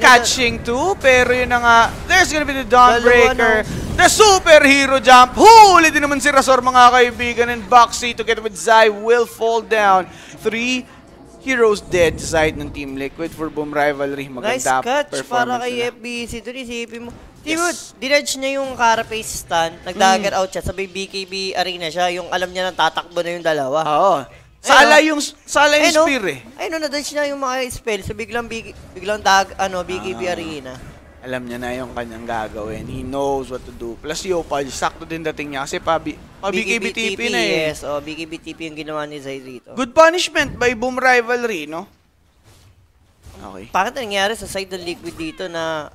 Catching two. Pero yun na nga. There's gonna be the Dawnbreaker. The superhero jump. Huli din naman si Razor, mga kaibigan. And Boxy together with Zai will fall down. 3 heroes dead side ng Team Liquid for Boom Rivalry. Maganda performance. Nice catch para kay FBC. Ito isipin mo. Dinudge niya yung Carapace stun. Nag-dagger out siya. Sabi BKB arena siya. Yung alam niya nang tatakbo na yung dalawa. Oo. Sala yung spear eh. Ayun, na-dodge na yung mga spell. So biglang BKB arena. Alam niya na yung kanyang gagawin. He knows what to do. Plus Yopal, sakto din dating niya. Kasi BKB TP na eh. Yes, BKB TP yung ginawa ni Zay rito. Good punishment by Boom Rivalry, no? Okay. Bakit nangyari sa side ng Liquid dito na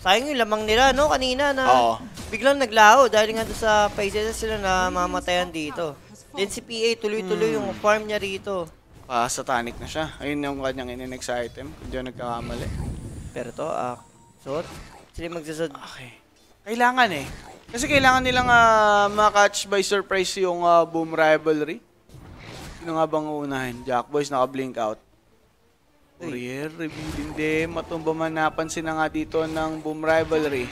sayang yung lamang nila, no? Kanina na biglang naglaho dahil nga doon sa paisesa sila na mamatayan dito. Then si PA, tuloy-tuloy yung farm niya rito. Satanic na siya. Ayun yung kanyang in-next item. Kung diyan nagkakamali. Pero to, sword. Sila magsasod. Okay. Kailangan eh. Kasi kailangan nilang makatch by surprise yung Boom Rivalry. Sino nga bang uunahin? Jack Boys naka-blink out. Courier, revealing them. Matumba man napansin na nga dito ng Boom Rivalry.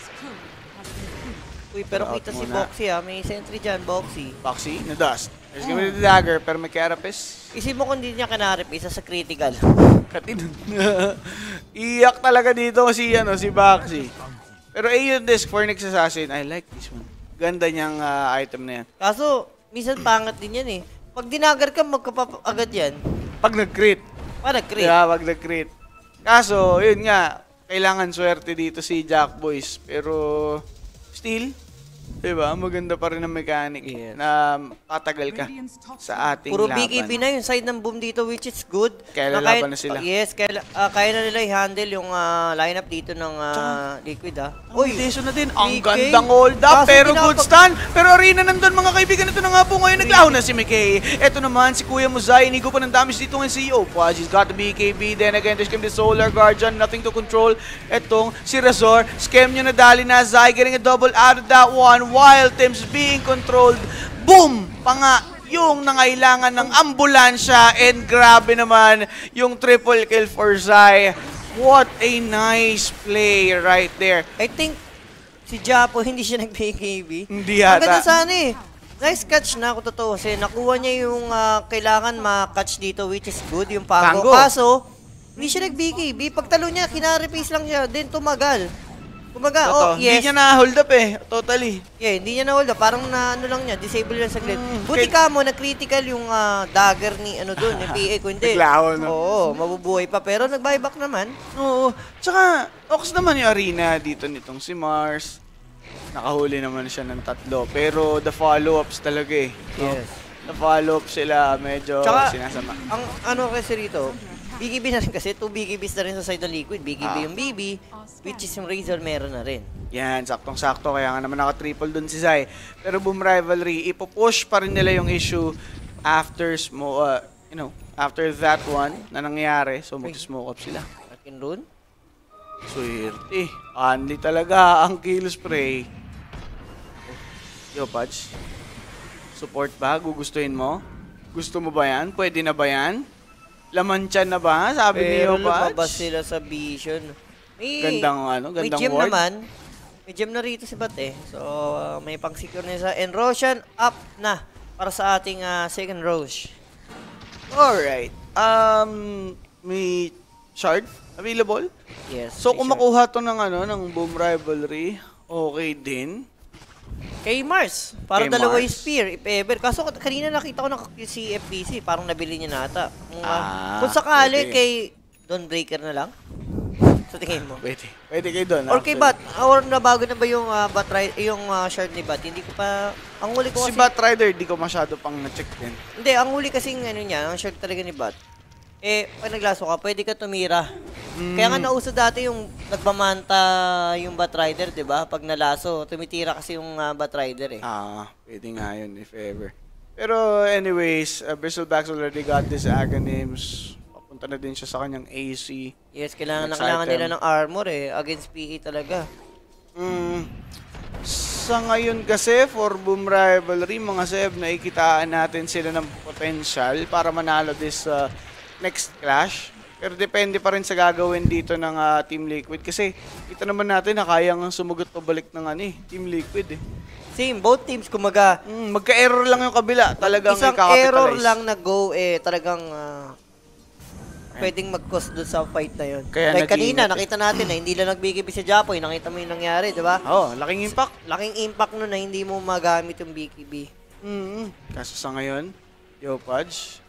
Pero kita si Boxy may sentry dyan, Boxy. Boxy, na-dust. There's gonna be the dagger, pero may Carapace. Isip mo kung hindi niya kinarip, isa sa critical. Katinun. Iyak talaga dito si Boxy. Pero ayun, Disc for Next Assassin. I like this one. Ganda niyang item na yan. Kaso, minsan pangat din yan eh. Pag dinagar ka, magkapap agad yan. Pag nag-crit. Pag nag-crit. Kaso, yun nga, kailangan swerte dito si Jack Boys. Pero, still, Diba? Maganda pa rin ang mechanic na patagal ka sa ating puro laban. Puro BKB na yung side ng Boom dito, which is good. Kaya lalaban na sila. Yes, kaya na nila i-handle yung lineup dito ng Liquid. Uy, Deso na din. Ang gandang hold up, pero good stun. Pero arena nandun mga kaibigan. Ito na nga po ngayon, naglaho na si McKay. Ito naman, si Kuya Muzay. Inigo pa ng damage dito ng CEO. She's got the BKB. Then again, there's the Solar Guardian. Nothing to control. Etong si Razor. Scam nyo nadali na. Zai getting a double out of that one. While teams being controlled, boom! Panga yung nangailangan ng ambulansya and grabe naman yung triple kill for Zai. What a nice play right there. I think si Japo hindi siya nag-BKB. Hindi yata. Ang ganda sana eh. Nice catch na kung totoo kasi nakuha niya yung kailangan ma-catch dito which is good yung Pango. Kaso, hindi siya nag-BKB. Pagtalo niya, kinarepace lang siya, then tumagal. Kumbaga, yes. Hindi niya na-hold up eh. Totally. Yeah, hindi niya na-hold up. Parang na, ano lang niya, disable lang saglit. Buti ka mo, na-critical yung dagger ni, ano doon, yung PA ko. Hindi. Naglao, no? Oo, mabubuhay pa. Pero nag-buyback naman. Oo. Tsaka, oks naman yung arena dito nitong si Mars. Nakahuli naman siya ng tatlo. Pero the follow-ups talaga eh. Yes. The follow-ups sila, medyo tsaka, sinasama. Ang ano kasi rito, BKB na rin kasi. 2 BKBs na rin sa side ng Liquid. BKB yung BB, which is yung Razor meron na rin. Yan, saktong-sakto. Kaya nga naman naka-triple dun si Zai. Pero Boom Rivalry, ipopush pa rin nila yung issue after smoke, you know, after that one na nangyari. So, mag-smoke up sila. Akin run? Swerte. Only talaga ang kill spray. Yo, Pudge. Support ba? Gugustuhin mo? Gusto mo ba yan? Pwede na ba yan? Laman tiyan na ba? Sabi niyo ba? Pero lumabas sila sa vision. Gandang ano? Gandang ward. May gem naman. May gem na rito si Bat eh. So, may pang-secure niya sa end. Roshan up na para sa ating second Rosh. Alright. May shard available? Yes. So, kung makuha ito ng ano, ng Boom Rivalry, okay din. Kay Mars. Parang dalawa yung spear, if ever. Kaso kanina nakita ko ng CFBC, parang nabili niya nata. Kung sakali, kay Dawnbreaker na lang. Sa tingin mo. Pwede. Pwede kay Dawn. Or kay Bat. Or nabago na ba yung shard ni Bat? Hindi ko pa... Ang huli ko kasi... Si Bat Rider, hindi ko masyado pang na-check din. Hindi, ang huli kasing ano niya, ang shard talaga ni Bat. Eh, pag naglaso ka, pwede ka tumira. Kaya nga nauso dati yung nagmamanta yung Bat Rider, di ba? Pag nalaso, tumitira kasi yung Bat Rider eh. Pwede nga yun, if ever. Pero anyways, Bristleback's already got these agonyms. Papunta na din siya sa kanyang AC. Yes, kailangan nila ng armor eh. Against PE talaga. Sa ngayon kasi, for Boom Rivalry, mga Seb, naikitaan natin sila ng potential para manalo this next clash. Pero depende pa rin sa gagawin dito ng Team Liquid kasi kita naman natin na kayang sumugot pabalik ng Team Liquid eh. Same, both teams kumaga. Magka-error lang yung kabila. Talagang isang error lang na go eh talagang pwedeng mag-cost doon sa fight na yun. Kaya kanina nakita natin na hindi lang nag-BKB si Japoy. Nakita mo yung nangyari, di ba? Oo, laking impact. Laking impact nun na hindi mo magamit yung BKB. Kaso sa ngayon, yo Pudge,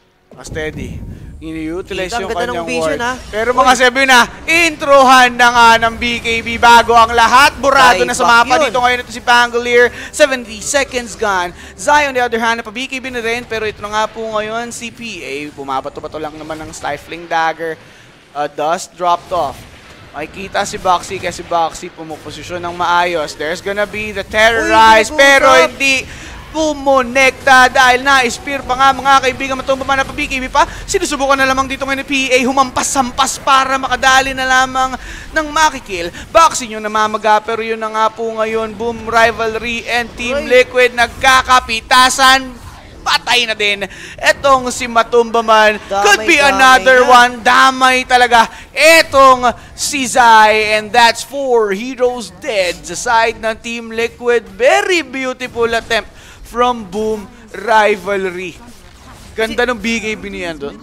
steady. Ini-utilize yung kanyang ward. Pero mga sabi na, introhan na nga ng BKB bago ang lahat. Burado na sa mapa dito ngayon. Ito si Pangolier, 70 seconds gone. Zai on the other hand, pa-BKB na rin. Pero ito na nga po ngayon, si PA. Pumapato-pato lang naman ng stifling dagger. Dust dropped off. Makikita si Boxy kasi Boxy pumuposisyon ng maayos. There's gonna be the terrorize. Pero hindi... Pumonekta dahil na-spear pa nga mga kaibigan matumba pa na pa-BKB pa. Sinusubukan na lamang dito ngayon ni PA humampas-hampas para makadali na lamang ng makikil. Boxing yung namamaga pero yun na nga po ngayon Boom Rivalry and Team Liquid nagkakapitasan. Patay na din. Etong si Matumba man. Could be another one. Damay talaga. Etong si Zai. And that's 4 heroes dead sa side ng Team Liquid. Very beautiful attempt from Boom Rivalry. Ganda ng BKB niya doon.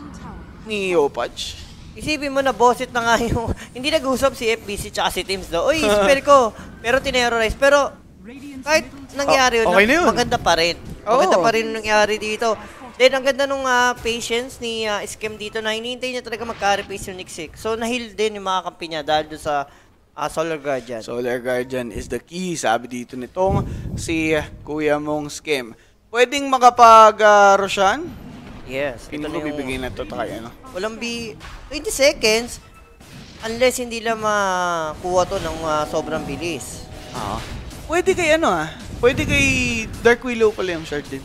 Ni Opatch. Isipin mo na bossit na nga yung... Hindi nag-usap si FBC tsaka si Teams do. Uy, spare ko. Pero tinerrorize. Pero kahit nangyari yun, maganda pa rin. Maganda pa rin nangyari dito. Then, ang ganda nung patience ni Skem dito na hinihintay niya talaga magka-repace yung Nixik. So, nahil din yung mga kampi niya dahil doon sa Solar Guardian. Solar Guardian is the key, sabi dito nitong si Kuya mong scheme. Pwedeng makapag-Roshan? Yes. Pino ko bibigyan na ito tayo, ano? Walang 20 seconds unless hindi lang makuha ito ng sobrang bilis. Oo. Pwede kay ano pwede kay Dark Willow pala yung shard din.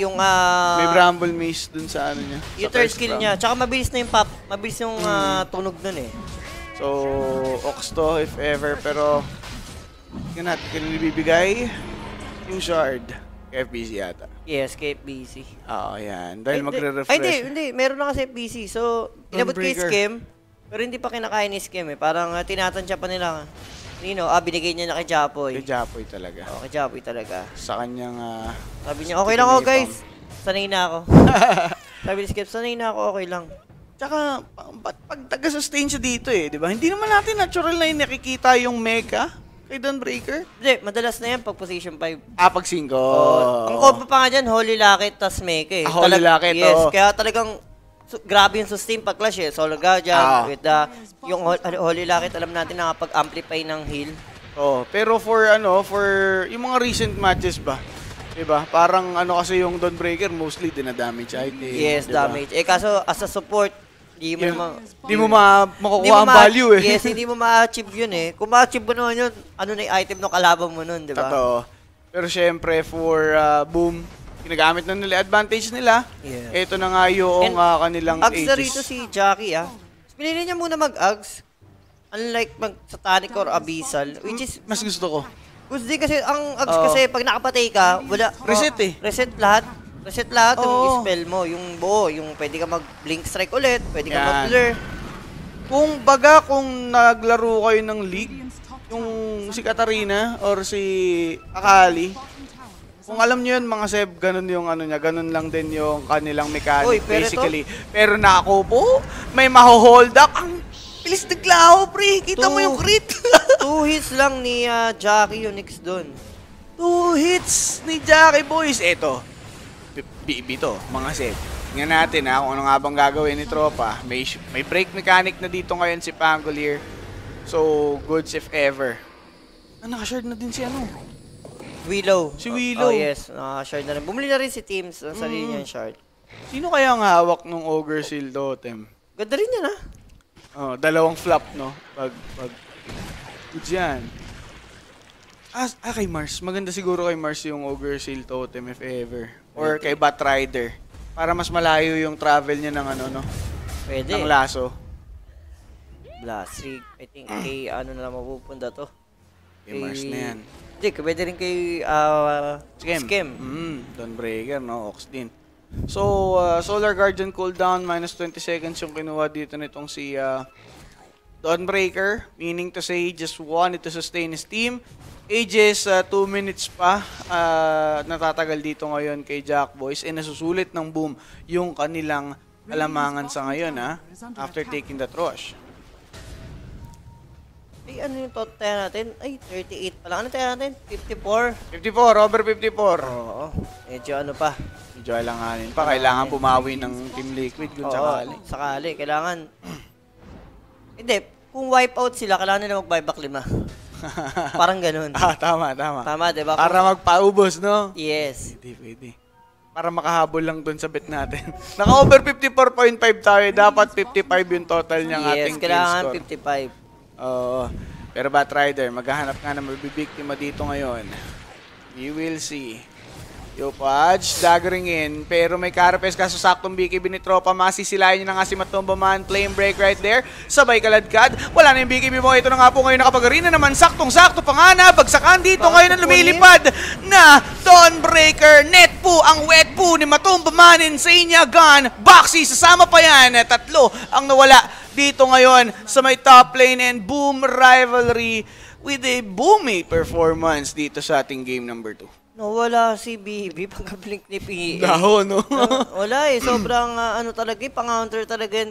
Yung may Bramble Maze dun sa ano niya. Yung third skill niya. Tsaka mabilis na yung pop. Mabilis yung tunog dun eh. So, Ox to if ever. Pero, yun natin kanilibibigay yung shard. KFBC yata. Yes, KFBC. Oo, yan. Dahil magre-refresh. Ay, hindi. Meron na kasi FBC. So, inabot kay Skim. Pero hindi pa kinakain ni Skim eh. Parang tinatansya pa nila. You know, binigay niya na kay Japoy. Kay Japoy talaga. Oo, kay Japoy talaga. Sa kanyang... sabi niya, okay lang ako guys. Sanay na ako. Sabi ni Skim, sanay na ako, okay lang. Tsaka, pag taga-sustain siya dito eh, di ba? Hindi naman natin natural na yung nakikita yung mega. Kay Dawnbreaker? Hindi, madalas na yan pag position 5. Pag 5. Ang combo pa nga dyan, Holy Locket, tas Meke. Holy Locket, yes. Kaya talagang grabe yung sustain pag clash eh. Solar Guardian, with yung Holy Locket, alam natin nakapag-amplify ng heal. Oo, pero for yung mga recent matches ba? Diba? Parang kasi yung Dawnbreaker, mostly dinadamage item. Yes, damage. Eh kaso, as a support, Hindi mo makukuha ang value eh. Yes, hindi mo ma-achieve yun eh. Kung ma-achieve mo naman yun, ano na yung item na kalaban mo nun, di ba? Totoo. Pero syempre, for Boom, ginagamit na nila advantage nila. Yeah. Ito na nga yung kanilang ages. Ags na rito si Jackie Pinili niya muna mag-ags. Unlike mag-satanic or abyssal, which is... Mas gusto ko. Gusto din kasi, ang ags kasi pag nakapatay ka, wala... Reset eh. Reset lahat. Reset lahat yung spell mo, yung buo, yung pwede ka mag-blink strike ulit, pwede ka mag-blur. Kung naglaro kayo ng league, yung si Katarina or si Akali, kung alam nyo yun mga Seb, ganun yung ano niya, ganun lang din yung kanilang mechanic basically. Pero nako po, may maho-hold up, ang bilis naglaho pre, kita mo yung crit. 2 hits lang ni Jackie Unix dun. 2 hits ni Jackie boys, eto. BB to, mga set. Tingnan natin kung ano nga bang gagawin ni Tropa. May break mechanic na dito ngayon si Pangolier. So, goods if ever. Nakashard na din si Willow. Si Willow. Oh yes, nakashard na rin. Bumili na rin si Teams ang sarili niyang shard. Sino kaya ang hawak ng Ogre Seal Totem? Ganda rin yan dalawang flop, no? Pag dyan. Kay Mars. Maganda siguro kay Mars yung Ogre Seal Totem if ever. Or kay Batrider. Para mas malayo yung travel niya ng pwede. Ng laso. Blastrig. I think kay na lang mapupunta to. Kay Mars na yan. Hindi, pwede rin kay Skim. Dawnbreaker, no? Ox din. So, Solar Guardian cooldown, minus 20 seconds yung kinuha dito nitong si... Dawnbreaker, meaning to say, just wanted to sustain his team. Ages, 2 minutes pa, natatagal dito ngayon kay Jack Boys. Eh, nasusulit ng Boom yung kanilang alamangan sa ngayon, after taking that rush. Ay, ano yung total tayo natin? Ay, 38 pala. Ano tayo natin? 54? 54, over 54. Oo. Medyo pa. Medyo alanganin pa. Kailangan bumawi ng Team Liquid kung sakali. Sakali, kailangan... Hindi, kung wipe out sila, kailangan nila mag-buyback 5. Parang ganun. Tama. Tama, diba? Para magpaubos, no? Yes. Pwede. Para makahabol lang dun sa bet natin. Naka-over 54.5 tayo. Dapat 55 yung total niyang ating team score. Yes, kailangan 55. Oo. Pero Batrider, maghahanap nga na mabibiktima dito ngayon. We will see. Yopaj, daggering in. Pero may Carapes, kaso saktong BKB ni Tropa. Masisilayan niya na nga si Matumba Man. Flame break right there. Sabay kaladkad. Wala na yung BKB mo. Ito na nga po ngayon nakapag-arena naman. Saktong-sakto pa nga na. Bagsakan dito ngayon ang lumilipad na Dawnbreaker. Net po ang wet po ni Matumba Man. Insania gun. Boxy, sasama pa yan. 3 ang nawala dito ngayon sa may top lane and Boom Rivalry with a boomy performance dito sa ating game number 2. Wala si BB pagka-blink ni PE. Wala eh. Sobrang talaga eh. Pang-counter talaga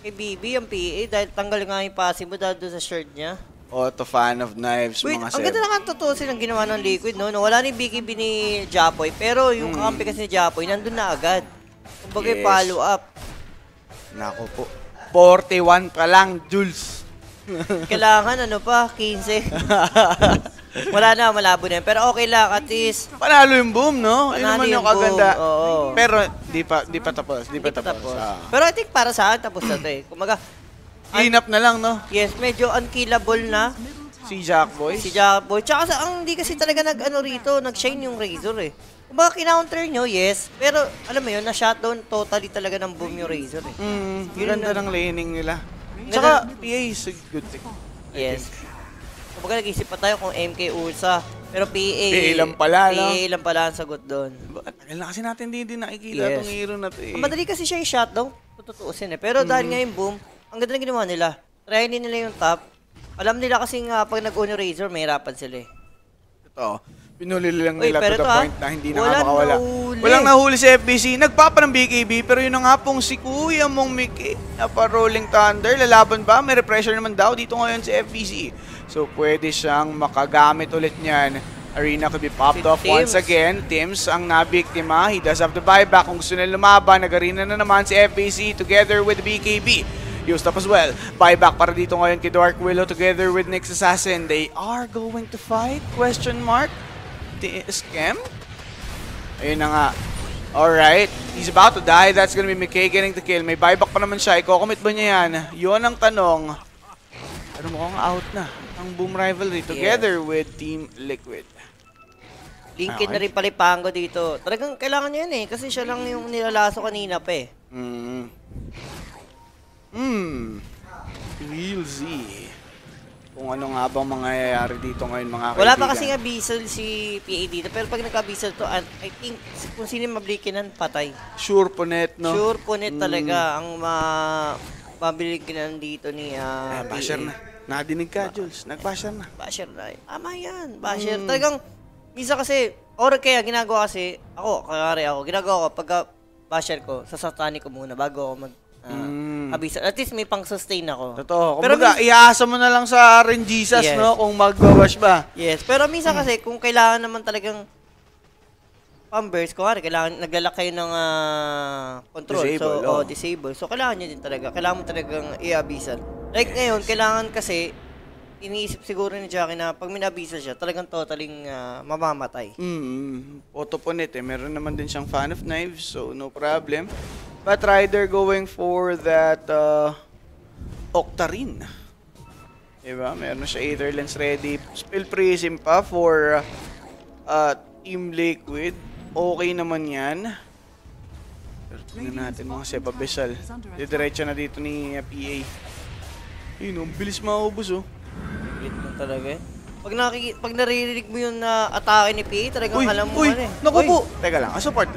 kay BB ang PE dahil tanggal nga yung passive mo dahil doon sa shirt niya. Auto fan of knives mga sir. Ang ganda na kang tutusin ang ginawa ng Liquid. Wala ni BKB ni Japoy pero yung kakampi kasi ni Japoy nandun na agad. Kumbaga follow up. Nako po. 41 pa lang, Jules. Kailangan ano pa, 15. Wala na, malabo na. Pero okay lang, at least... Panalo yung boom, no? Panalo yung kaganda. Oo. Pero di pa tapos. Di pa tapos. Ah. Pero I think para sa akin, tapos na ito eh. Kumaga... Clean up na lang, no? Yes, medyo unkillable na. Si Jackboy. Tsaka ang hindi kasi talaga nag-ano rito, nag-shine yung Razor eh. Baka kina-counter nyo, yes. Pero alam mo yun, na-shutdown totally talaga ng boom yung Razor eh. Ganda ng laning nila. Tsaka, PA is a good thing. Yes. Kapag nag-isip pa tayo kung MK Ursa, pero PA lang pala ang sagot doon. Tagal na kasi natin hindi nakikita itong hero na ito eh. Madali kasi siya i-shutdown, tututuusin eh. Pero dahil nga yung boom, ang ganda na ginawa nila. Tryin nila yung top. Alam nila kasi nga pag nag-on yung Razor, mahirapan sila eh. Totoo. Pinuli lang nila to the point na hindi nakakawala. Walang nahuli si FBC. Nagpapa ng BKB, pero yun nga pong si Kuya mong Mickey na pa Rolling Thunder. Lalaban ba? May repressure naman daw dito ngayon si FBC. So pwede siyang makagamit ulit niyan. Arena could be popped off once again. Teams ang nabiktima. He does have to buy back. Kung gusto na lumaban, nag-arena na naman si FBC together with BKB. Used up as well. Buyback para dito ngayon kay Dark Willow together with Nyx Assassin. They are going to fight? Question mark? The scam? Ayun na nga. Alright. He's about to die. That's gonna be McKay getting the kill. May buyback pa naman siya. Iko-commit ba niya yan? Yun ang tanong. Pero mukhang out na ang Boom Rivalry together with Team Liquid. Linkin na rin pala Pango dito. Talagang kailangan niya yun eh. Kasi siya lang yung nilalaso kanina pa eh. Real Z. Kung ano nga bang mangyayari dito ngayon mga kaibigan. Wala pa kasi nga Bizzle si PA dito. Pero pag nagka-Bizzle to, I think kung sino yung mablikinan, patay. Sure po net, no? Sure po net talaga. Ang mabilikinan dito ni Basher na. Nadinig ka, Jules. Nag-Basher na. Basher na eh. Ama yan. Basher. Talagang, isa kasi, or kaya ginagawa kasi, ginagawa ko, pagka Basher ko, sasatani ko muna bago ako mag... At least may pang-sustain ako. Totoo. Pero iaasa mo na lang sa Renjisas, no? Kung mag-wash ba. Yes. Pero minsan kasi, kung kailangan naman talagang pamburst, kailangan naglalak kayo ng control. Disable. So, disable. So, kailangan nyo din talaga. Kailangan mo talagang i-abisan. Like ngayon, kailangan kasi, iniisip siguro ni Jackie na pag minabisa siya, talagang totaling mamamatay. Autoponit eh. Meron naman din siyang fan of knives, so no problem. But Ryder going for that Octarine. Diba? Meron siya Aether Lens ready. Spill Prism pa for Team Liquid. Okay naman yan. Pero tingnan natin mga Seba Besal. Didiretso na dito ni PA. Ayun, ang bilis maubos oh. Bilis mo talaga eh. Pag naririnig mo yung atake ni PA, talagang alam mo ano eh. Nakupo! Teka lang, support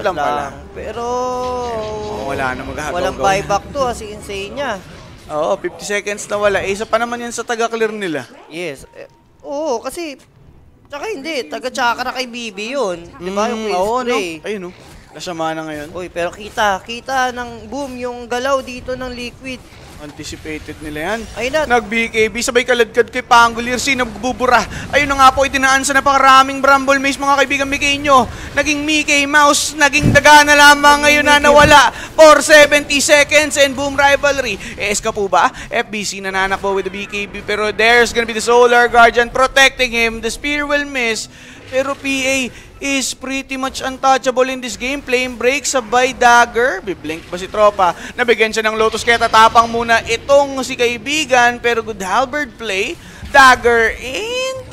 lang pala. Pero... wala na magagawa. Walang buyback to, kasi insane niya. Oo, 50 seconds na wala. Isa pa naman yan sa taga-clear nila. Yes. Oo, kasi... Tsaka hindi, taga-chakra kay BB yun. Diba yung Queen's Play? Ayun o. Nasama na ngayon. Uy, pero kita ng boom yung galaw dito ng Liquid. Anticipated nila yan. Nag-BKB, sabay kaladkad kay Pangolier, sinagbubura. Ayun na nga po, itinaan sa napakaraming Bramble Maze, mga kaibigan, Mickey nyo. Naging Mickey Mouse, naging daga na lamang, ngayon na nawala for 70 seconds and Boom Rivalry. Eska po ba? FBC nananak po with the BKB, pero there's gonna be the Solar Guardian protecting him. The Spear will miss, pero PA is pretty much untouchable in this game. Flame break, sabay dagger. Biblink ba si Tropa? Nabigyan siya ng Lotus kaya tatapang muna itong si kaibigan. Pero good halberd play. Dagger and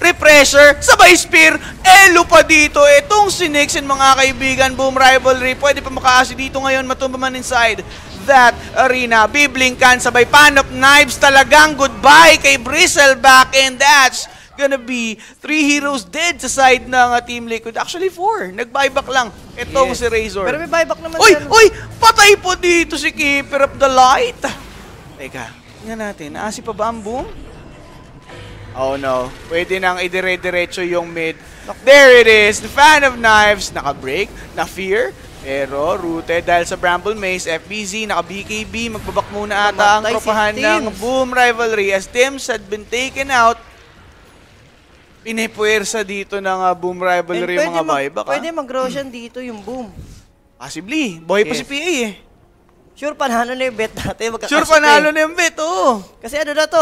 repressor. Sabay spear. Elo pa dito. Itong si Nixon mga kaibigan. Boom Rivalry. Pwede pa makaasi dito ngayon. Matumba man inside that arena. Biblinkan. Sabay pan up knives. Talagang goodbye kay Bristleback. And that's gonna be 3 heroes dead sa side ng Team Liquid. Actually, 4. Nag-buyback lang. Itong si Razor. Pero may buyback naman. Uy! Patay po dito si Keeper of the Light. Teka, tingnan natin. Naasi pa ba ang boom? Oh no. Pwede nang idire-diretso yung mid. There it is. The Fan of Knives. Naka-break. Na-fear. Pero rooted dahil sa Bramble Maze, FBZ, naka-BKB. Magbabak muna ata ang tropahan ng Boom Rivalry as Tims had been taken out. Pinipuwersa dito ng Boom Rivalry yung mga buyback. Pwede mag-Roshan dito yung Boom. Possibly. Boy pa si PA eh. Sure panalo na yung bet natin. Sure panalo na yung bet, oo. Kasi ano na to,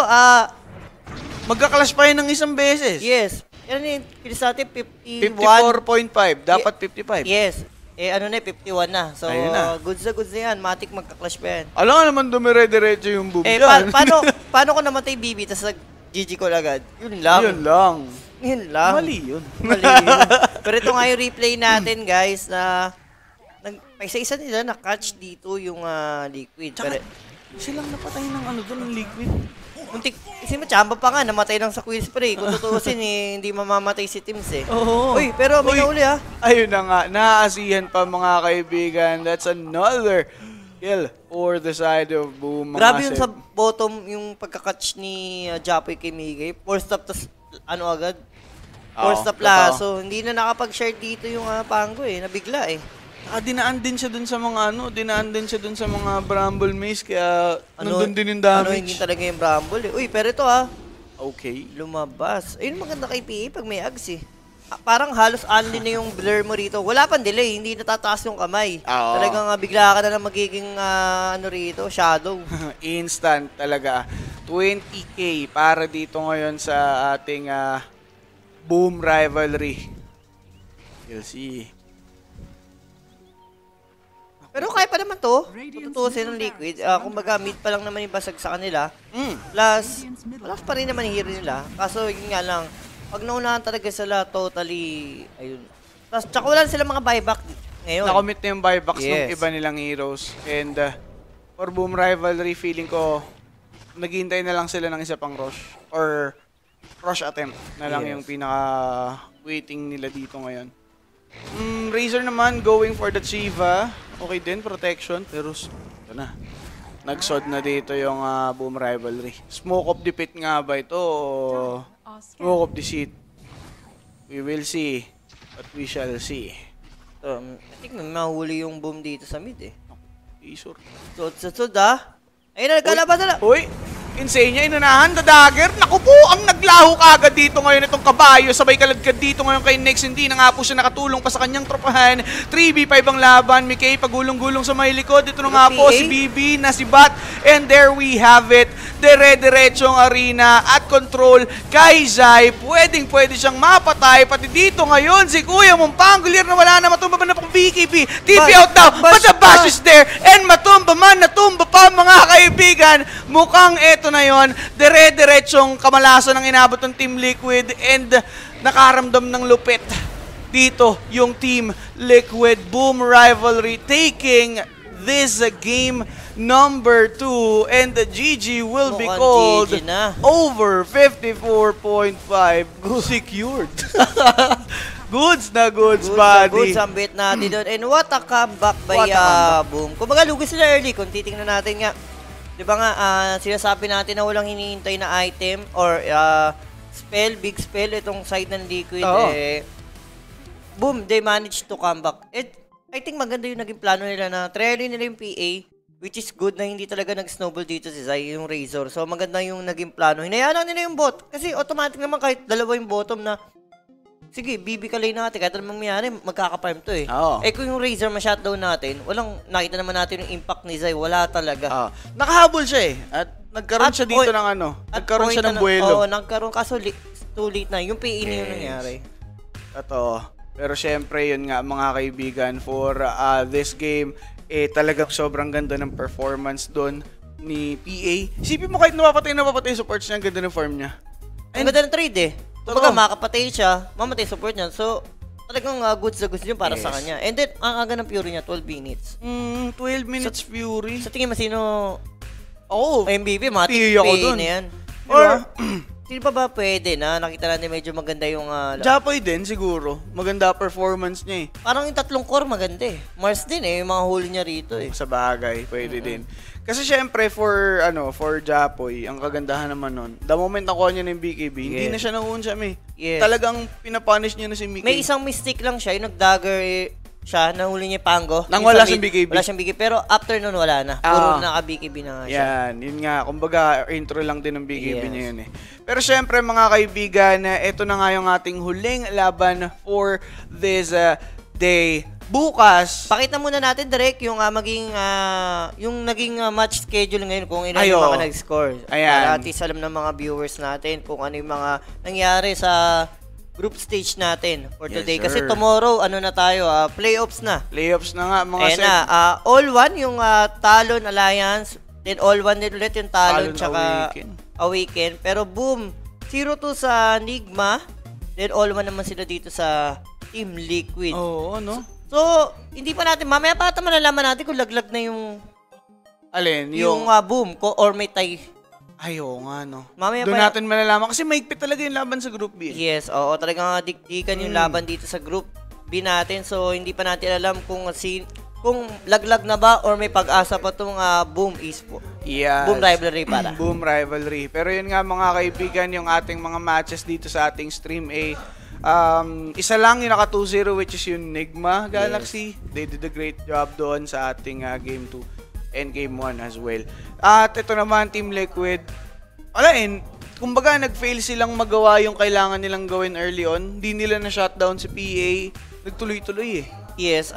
magka-clash pa yun ng isang beses. Yes. Yan yung pilis natin, 54.5. Dapat 55. Yes. Eh ano na, 51 na. So, na. Goods na yan. Matik magka-clash pa yan. Alam nga naman dumire-diretso yung boob dyan. Eh, paano ko namatay BB, tas nag-GG ko agad? Yun lang. Yun lang. Yun lang. Mali yun. Mali yun. Pero ito nga yung replay natin, guys, na isa-isa nila na-catch dito yung Liquid. Tsaka, silang napatay ng ano doon, ng Liquid. Muntik, kasi machamba pa nga, namatay lang sa Quill Spray. Kung tutuusin, eh, hindi mamamatay si Teams eh. Oo. Uy, pero may nauli ha. Ayun na nga, naaasihan pa mga kaibigan. That's another kill for the side of Boom. Grabe yung sa bottom, yung pagka-catch ni Japoy kay Migay. 4-stop, tas ano agad? 4-stop lahat. So, hindi na nakapag-share dito yung Pango eh. Nabigla eh. Dinaan din siya dun sa mga ano, dinaan din siya dun sa mga Bramble Maze, kaya ano, nandun din yung damage. Ano, hindi talaga yung Bramble eh. Uy, pero ito ha. Okay. Lumabas. Ayun, maganda kay PA pag may Ags eh. Parang halos only na yung blur mo rito. Wala pang delay, hindi natataas yung kamay. Oo. Talagang bigla ka na lang magiging ano rito, shadow. Instant talaga. 20k para dito ngayon sa ating Boom Rivalry. You'll see. Pero kaya pa naman to, tutusin ng Liquid. Kumbaga, mid pa lang naman yung basag sa kanila. Plus, malakas pa rin naman yung hero nila. Kaso, yun nga lang, pag naunahan talaga sila, totally, ayun. Plus, tsaka wala na sila mga buyback ngayon. Nakommit na yung buybacks ng iba nilang heroes. And, for Boom Rivalry, feeling ko, naghihintay na lang sila ng isa pang rush. Or, rush attempt na lang yung pinaka-waiting nila dito ngayon. Razor naman, going for the Chiva. Okay din, protection. Pero, ito na. Nagsod na dito yung Boom Rivalry. Smoke of the pit nga ba ito? Smoke of the seat. We will see. But we shall see. So, I think nahuli yung Boom dito sa mid eh. Razor. Sod ah. Ayun, nagkalabas na. Uy! Insane niya, inunahan, the dagger. Naku po, ang naglaho kagad dito ngayon itong kabayo. Sabay kaladkad dito ngayon kay Nex. Hindi na nga po siya nakatulong pa sa kanyang tropahan. 3v5 ang laban. Mikey, pagulong-gulong sa may likod. Ito na nga po si BB na si Bat. And there we have it. Dire-diretsyong arena at control kay Zai. Pwedeng-pwede siyang mapatay. Pati dito ngayon si Kuya Mumpangulir na wala na matumba man na pang BKB. TP out daw, but the bash is there. And matumba man, natumba pa mga kaibigan. Mukhang eto na yon, dire-diretsyong kamalasan ang inabot ng Team Liquid and nakaramdam ng lupit dito yung Team Liquid. Boom Rivalry taking this game number 2 and the GG will be called over 54.5 secured. Goods na goods, buddy. Goods ang bet natin doon. And what a comeback by Boom. Kung magalugis sila early, kung titingnan natin nga, diba nga, sinasabi natin na walang hinihintay na item or spell, big spell, itong side ng Liquid, eh, Boom, they managed to come back. It, I think maganda yung naging plano nila na trailing nila yung PA, which is good na hindi talaga nag-snowball dito si Zai, yung Razor. So, maganda yung naging plano. Hinayaan lang nila yung bot. Kasi automatic naman kahit dalawa yung bottom na, sige, BB kalay natin. Kahit anong mangyari, magkaka-farm to eh. Oh. Eh kung yung Razor ma-shutdown natin, walang, nakita naman natin yung impact ni Zai. Wala talaga. Oh. Nakahabol siya eh. At nagkaroon siya dito ng ano. Nagkaroon siya ng buwelo. Oo, nagkaroon. Kaso too late na. Yung PE na yung nangyari. Totoo. Pero syempre, yun nga mga kaibigan, for this game, eh talagang sobrang ganda ng performance doon ni PA. Isipin mo kahit napapatay yung supports niya, ang ganda ng farm niya. Ang ganda ng trade eh. Kumbaga, makapatay siya, mamatay support niya. So, talagang goods na goods yun para sa kanya. And then, ang aga ng Fury niya, 12 minutes. 12 minutes Fury. Sa tingin mo, sino MVP, matik PA na yan. Or, sino pa ba pwede na? Nakita natin medyo maganda yung Japoy din, siguro. Maganda performance niya eh. Parang yung tatlong core maganda eh. Mars din eh, yung mga huli niya rito eh. Sa bagay, pwede din. Kasi syempre for ano, for Japoy, ang kagandahan naman nun, the moment nakuha niya ng BKB, hindi na siya na-unsham eh. Talagang pinapunish niya na si Mickey. May isang mistake lang siya, yung nag-dagger siya, nahuli niya Pango. Nang wala siyang BKB. Wala siyang BKB, pero after nun wala na. Puro naka-BKB na nga siya. Yan, yun nga. Kumbaga, intro lang din ng BKB niya yun eh. Pero syempre mga kaibigan, ito na nga yung ating huling laban for this day bukas, pakita muna natin direct yung naging match schedule ngayon kung ilan yung mga nag-score. Ayan. At least alam ng mga viewers natin kung ano yung mga nangyari sa group stage natin for today. Kasi tomorrow, ano na tayo, playoffs na. Playoffs na nga mga set. Ayan na, all one yung Talon Alliance, then all one din ulit yung Talon tsaka Awaken. Pero boom, 0-2 sa Nigma, then all one naman sila dito sa Team Liquid. Oo, ano? So, hindi pa natin, mamaya pa natin malalaman natin kung laglag na yung alin? Yung boom ko or may tie. Ayaw nga, no? Mamaya doon natin malalaman. Kasi mahigpit talaga yung laban sa Group B. Yes, oo. Talagang diktikan yung laban dito sa Group B natin. So, hindi pa natin alam kung laglag na ba or may pag-asa pa itong Boom Esports. Yes. Boom Rivalry para. Boom Rivalry. Pero yun nga, mga kaibigan, yung ating mga matches dito sa ating stream ay isa lang yung naka 2-0, which is yung Nigma Galaxy. Yes. They did a great job doon sa ating Game 2. And game 1 as well. At ito naman, Team Liquid. Wala eh. Kumbaga, nag-fail silang magawa yung kailangan nilang gawin early on. Hindi nila na-shutdown si PA. Nagtuloy-tuloy eh. Yes.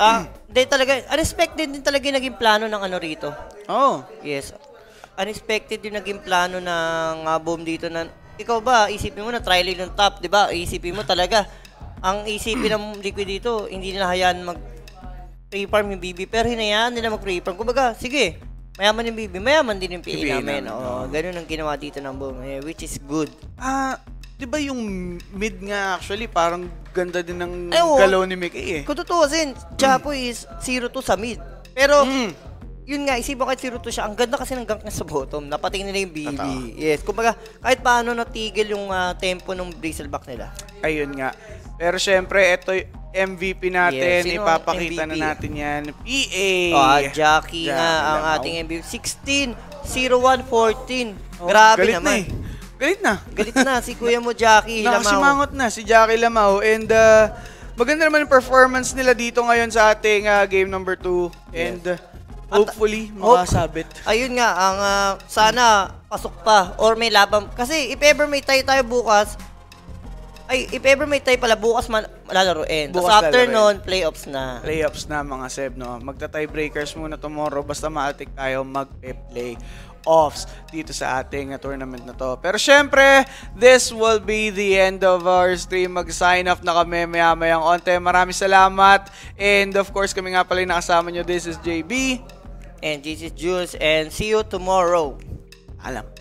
Talaga, unexpected din talaga yung naging plano ng ano rito. Oh. Yes. Unexpected yung naging plano ng Boom dito. Na, ikaw ba, isipin mo na try lane ng top, di ba? Isipin mo talaga. Ang isipin ng Liquid dito, hindi nila hayaan mag-pre-farm yung BB, pero hinayaan nila mag-pre-farm. Kumbaga, sige, mayaman yung BB, mayaman din yung PA namin. Oo, ganun ang ginawa dito ng Boom, which is good. Di ba yung mid nga actually, parang ganda din ng galaw ni Mickey eh. Kung tutuusin, Chapo is 0-2 sa mid. Pero, yun nga, isipin kahit 0-2 siya, ang ganda kasi ng gank niya sa bottom, napating nila yung BB. Yes, kumbaga, kahit paano natigil yung tempo ng bristleback nila. Ayun nga. Pero syempre, ito MVP natin, ipapakita MVP na natin yan. PA! Jackie nga ang ating MVP. 16-0-1-14. Grabe galit naman. Na eh. Galit na. Galit na si kuya mo, Jackie Lamao. Nakasimangot na si Jackie Lamao. And maganda naman yung performance nila dito ngayon sa ating game number 2. And hopefully, makasabit. Ayun nga, ang sana pasok pa or may laban. Kasi if ever may tayo bukas, if ever may tie pala, bukas malalaroin. Tapos after nun, playoffs na. Playoffs na, mga Seb, no? Magta-tie breakers muna tomorrow. Basta maatik tayo mag-play-offs dito sa ating tournament na to. Pero syempre, this will be the end of our stream. Mag-sign off na kami maya-mayang onte. Maraming salamat. And of course, kami nga pala yung nakasama nyo. This is JB. And this is Jules. And see you tomorrow. Alam.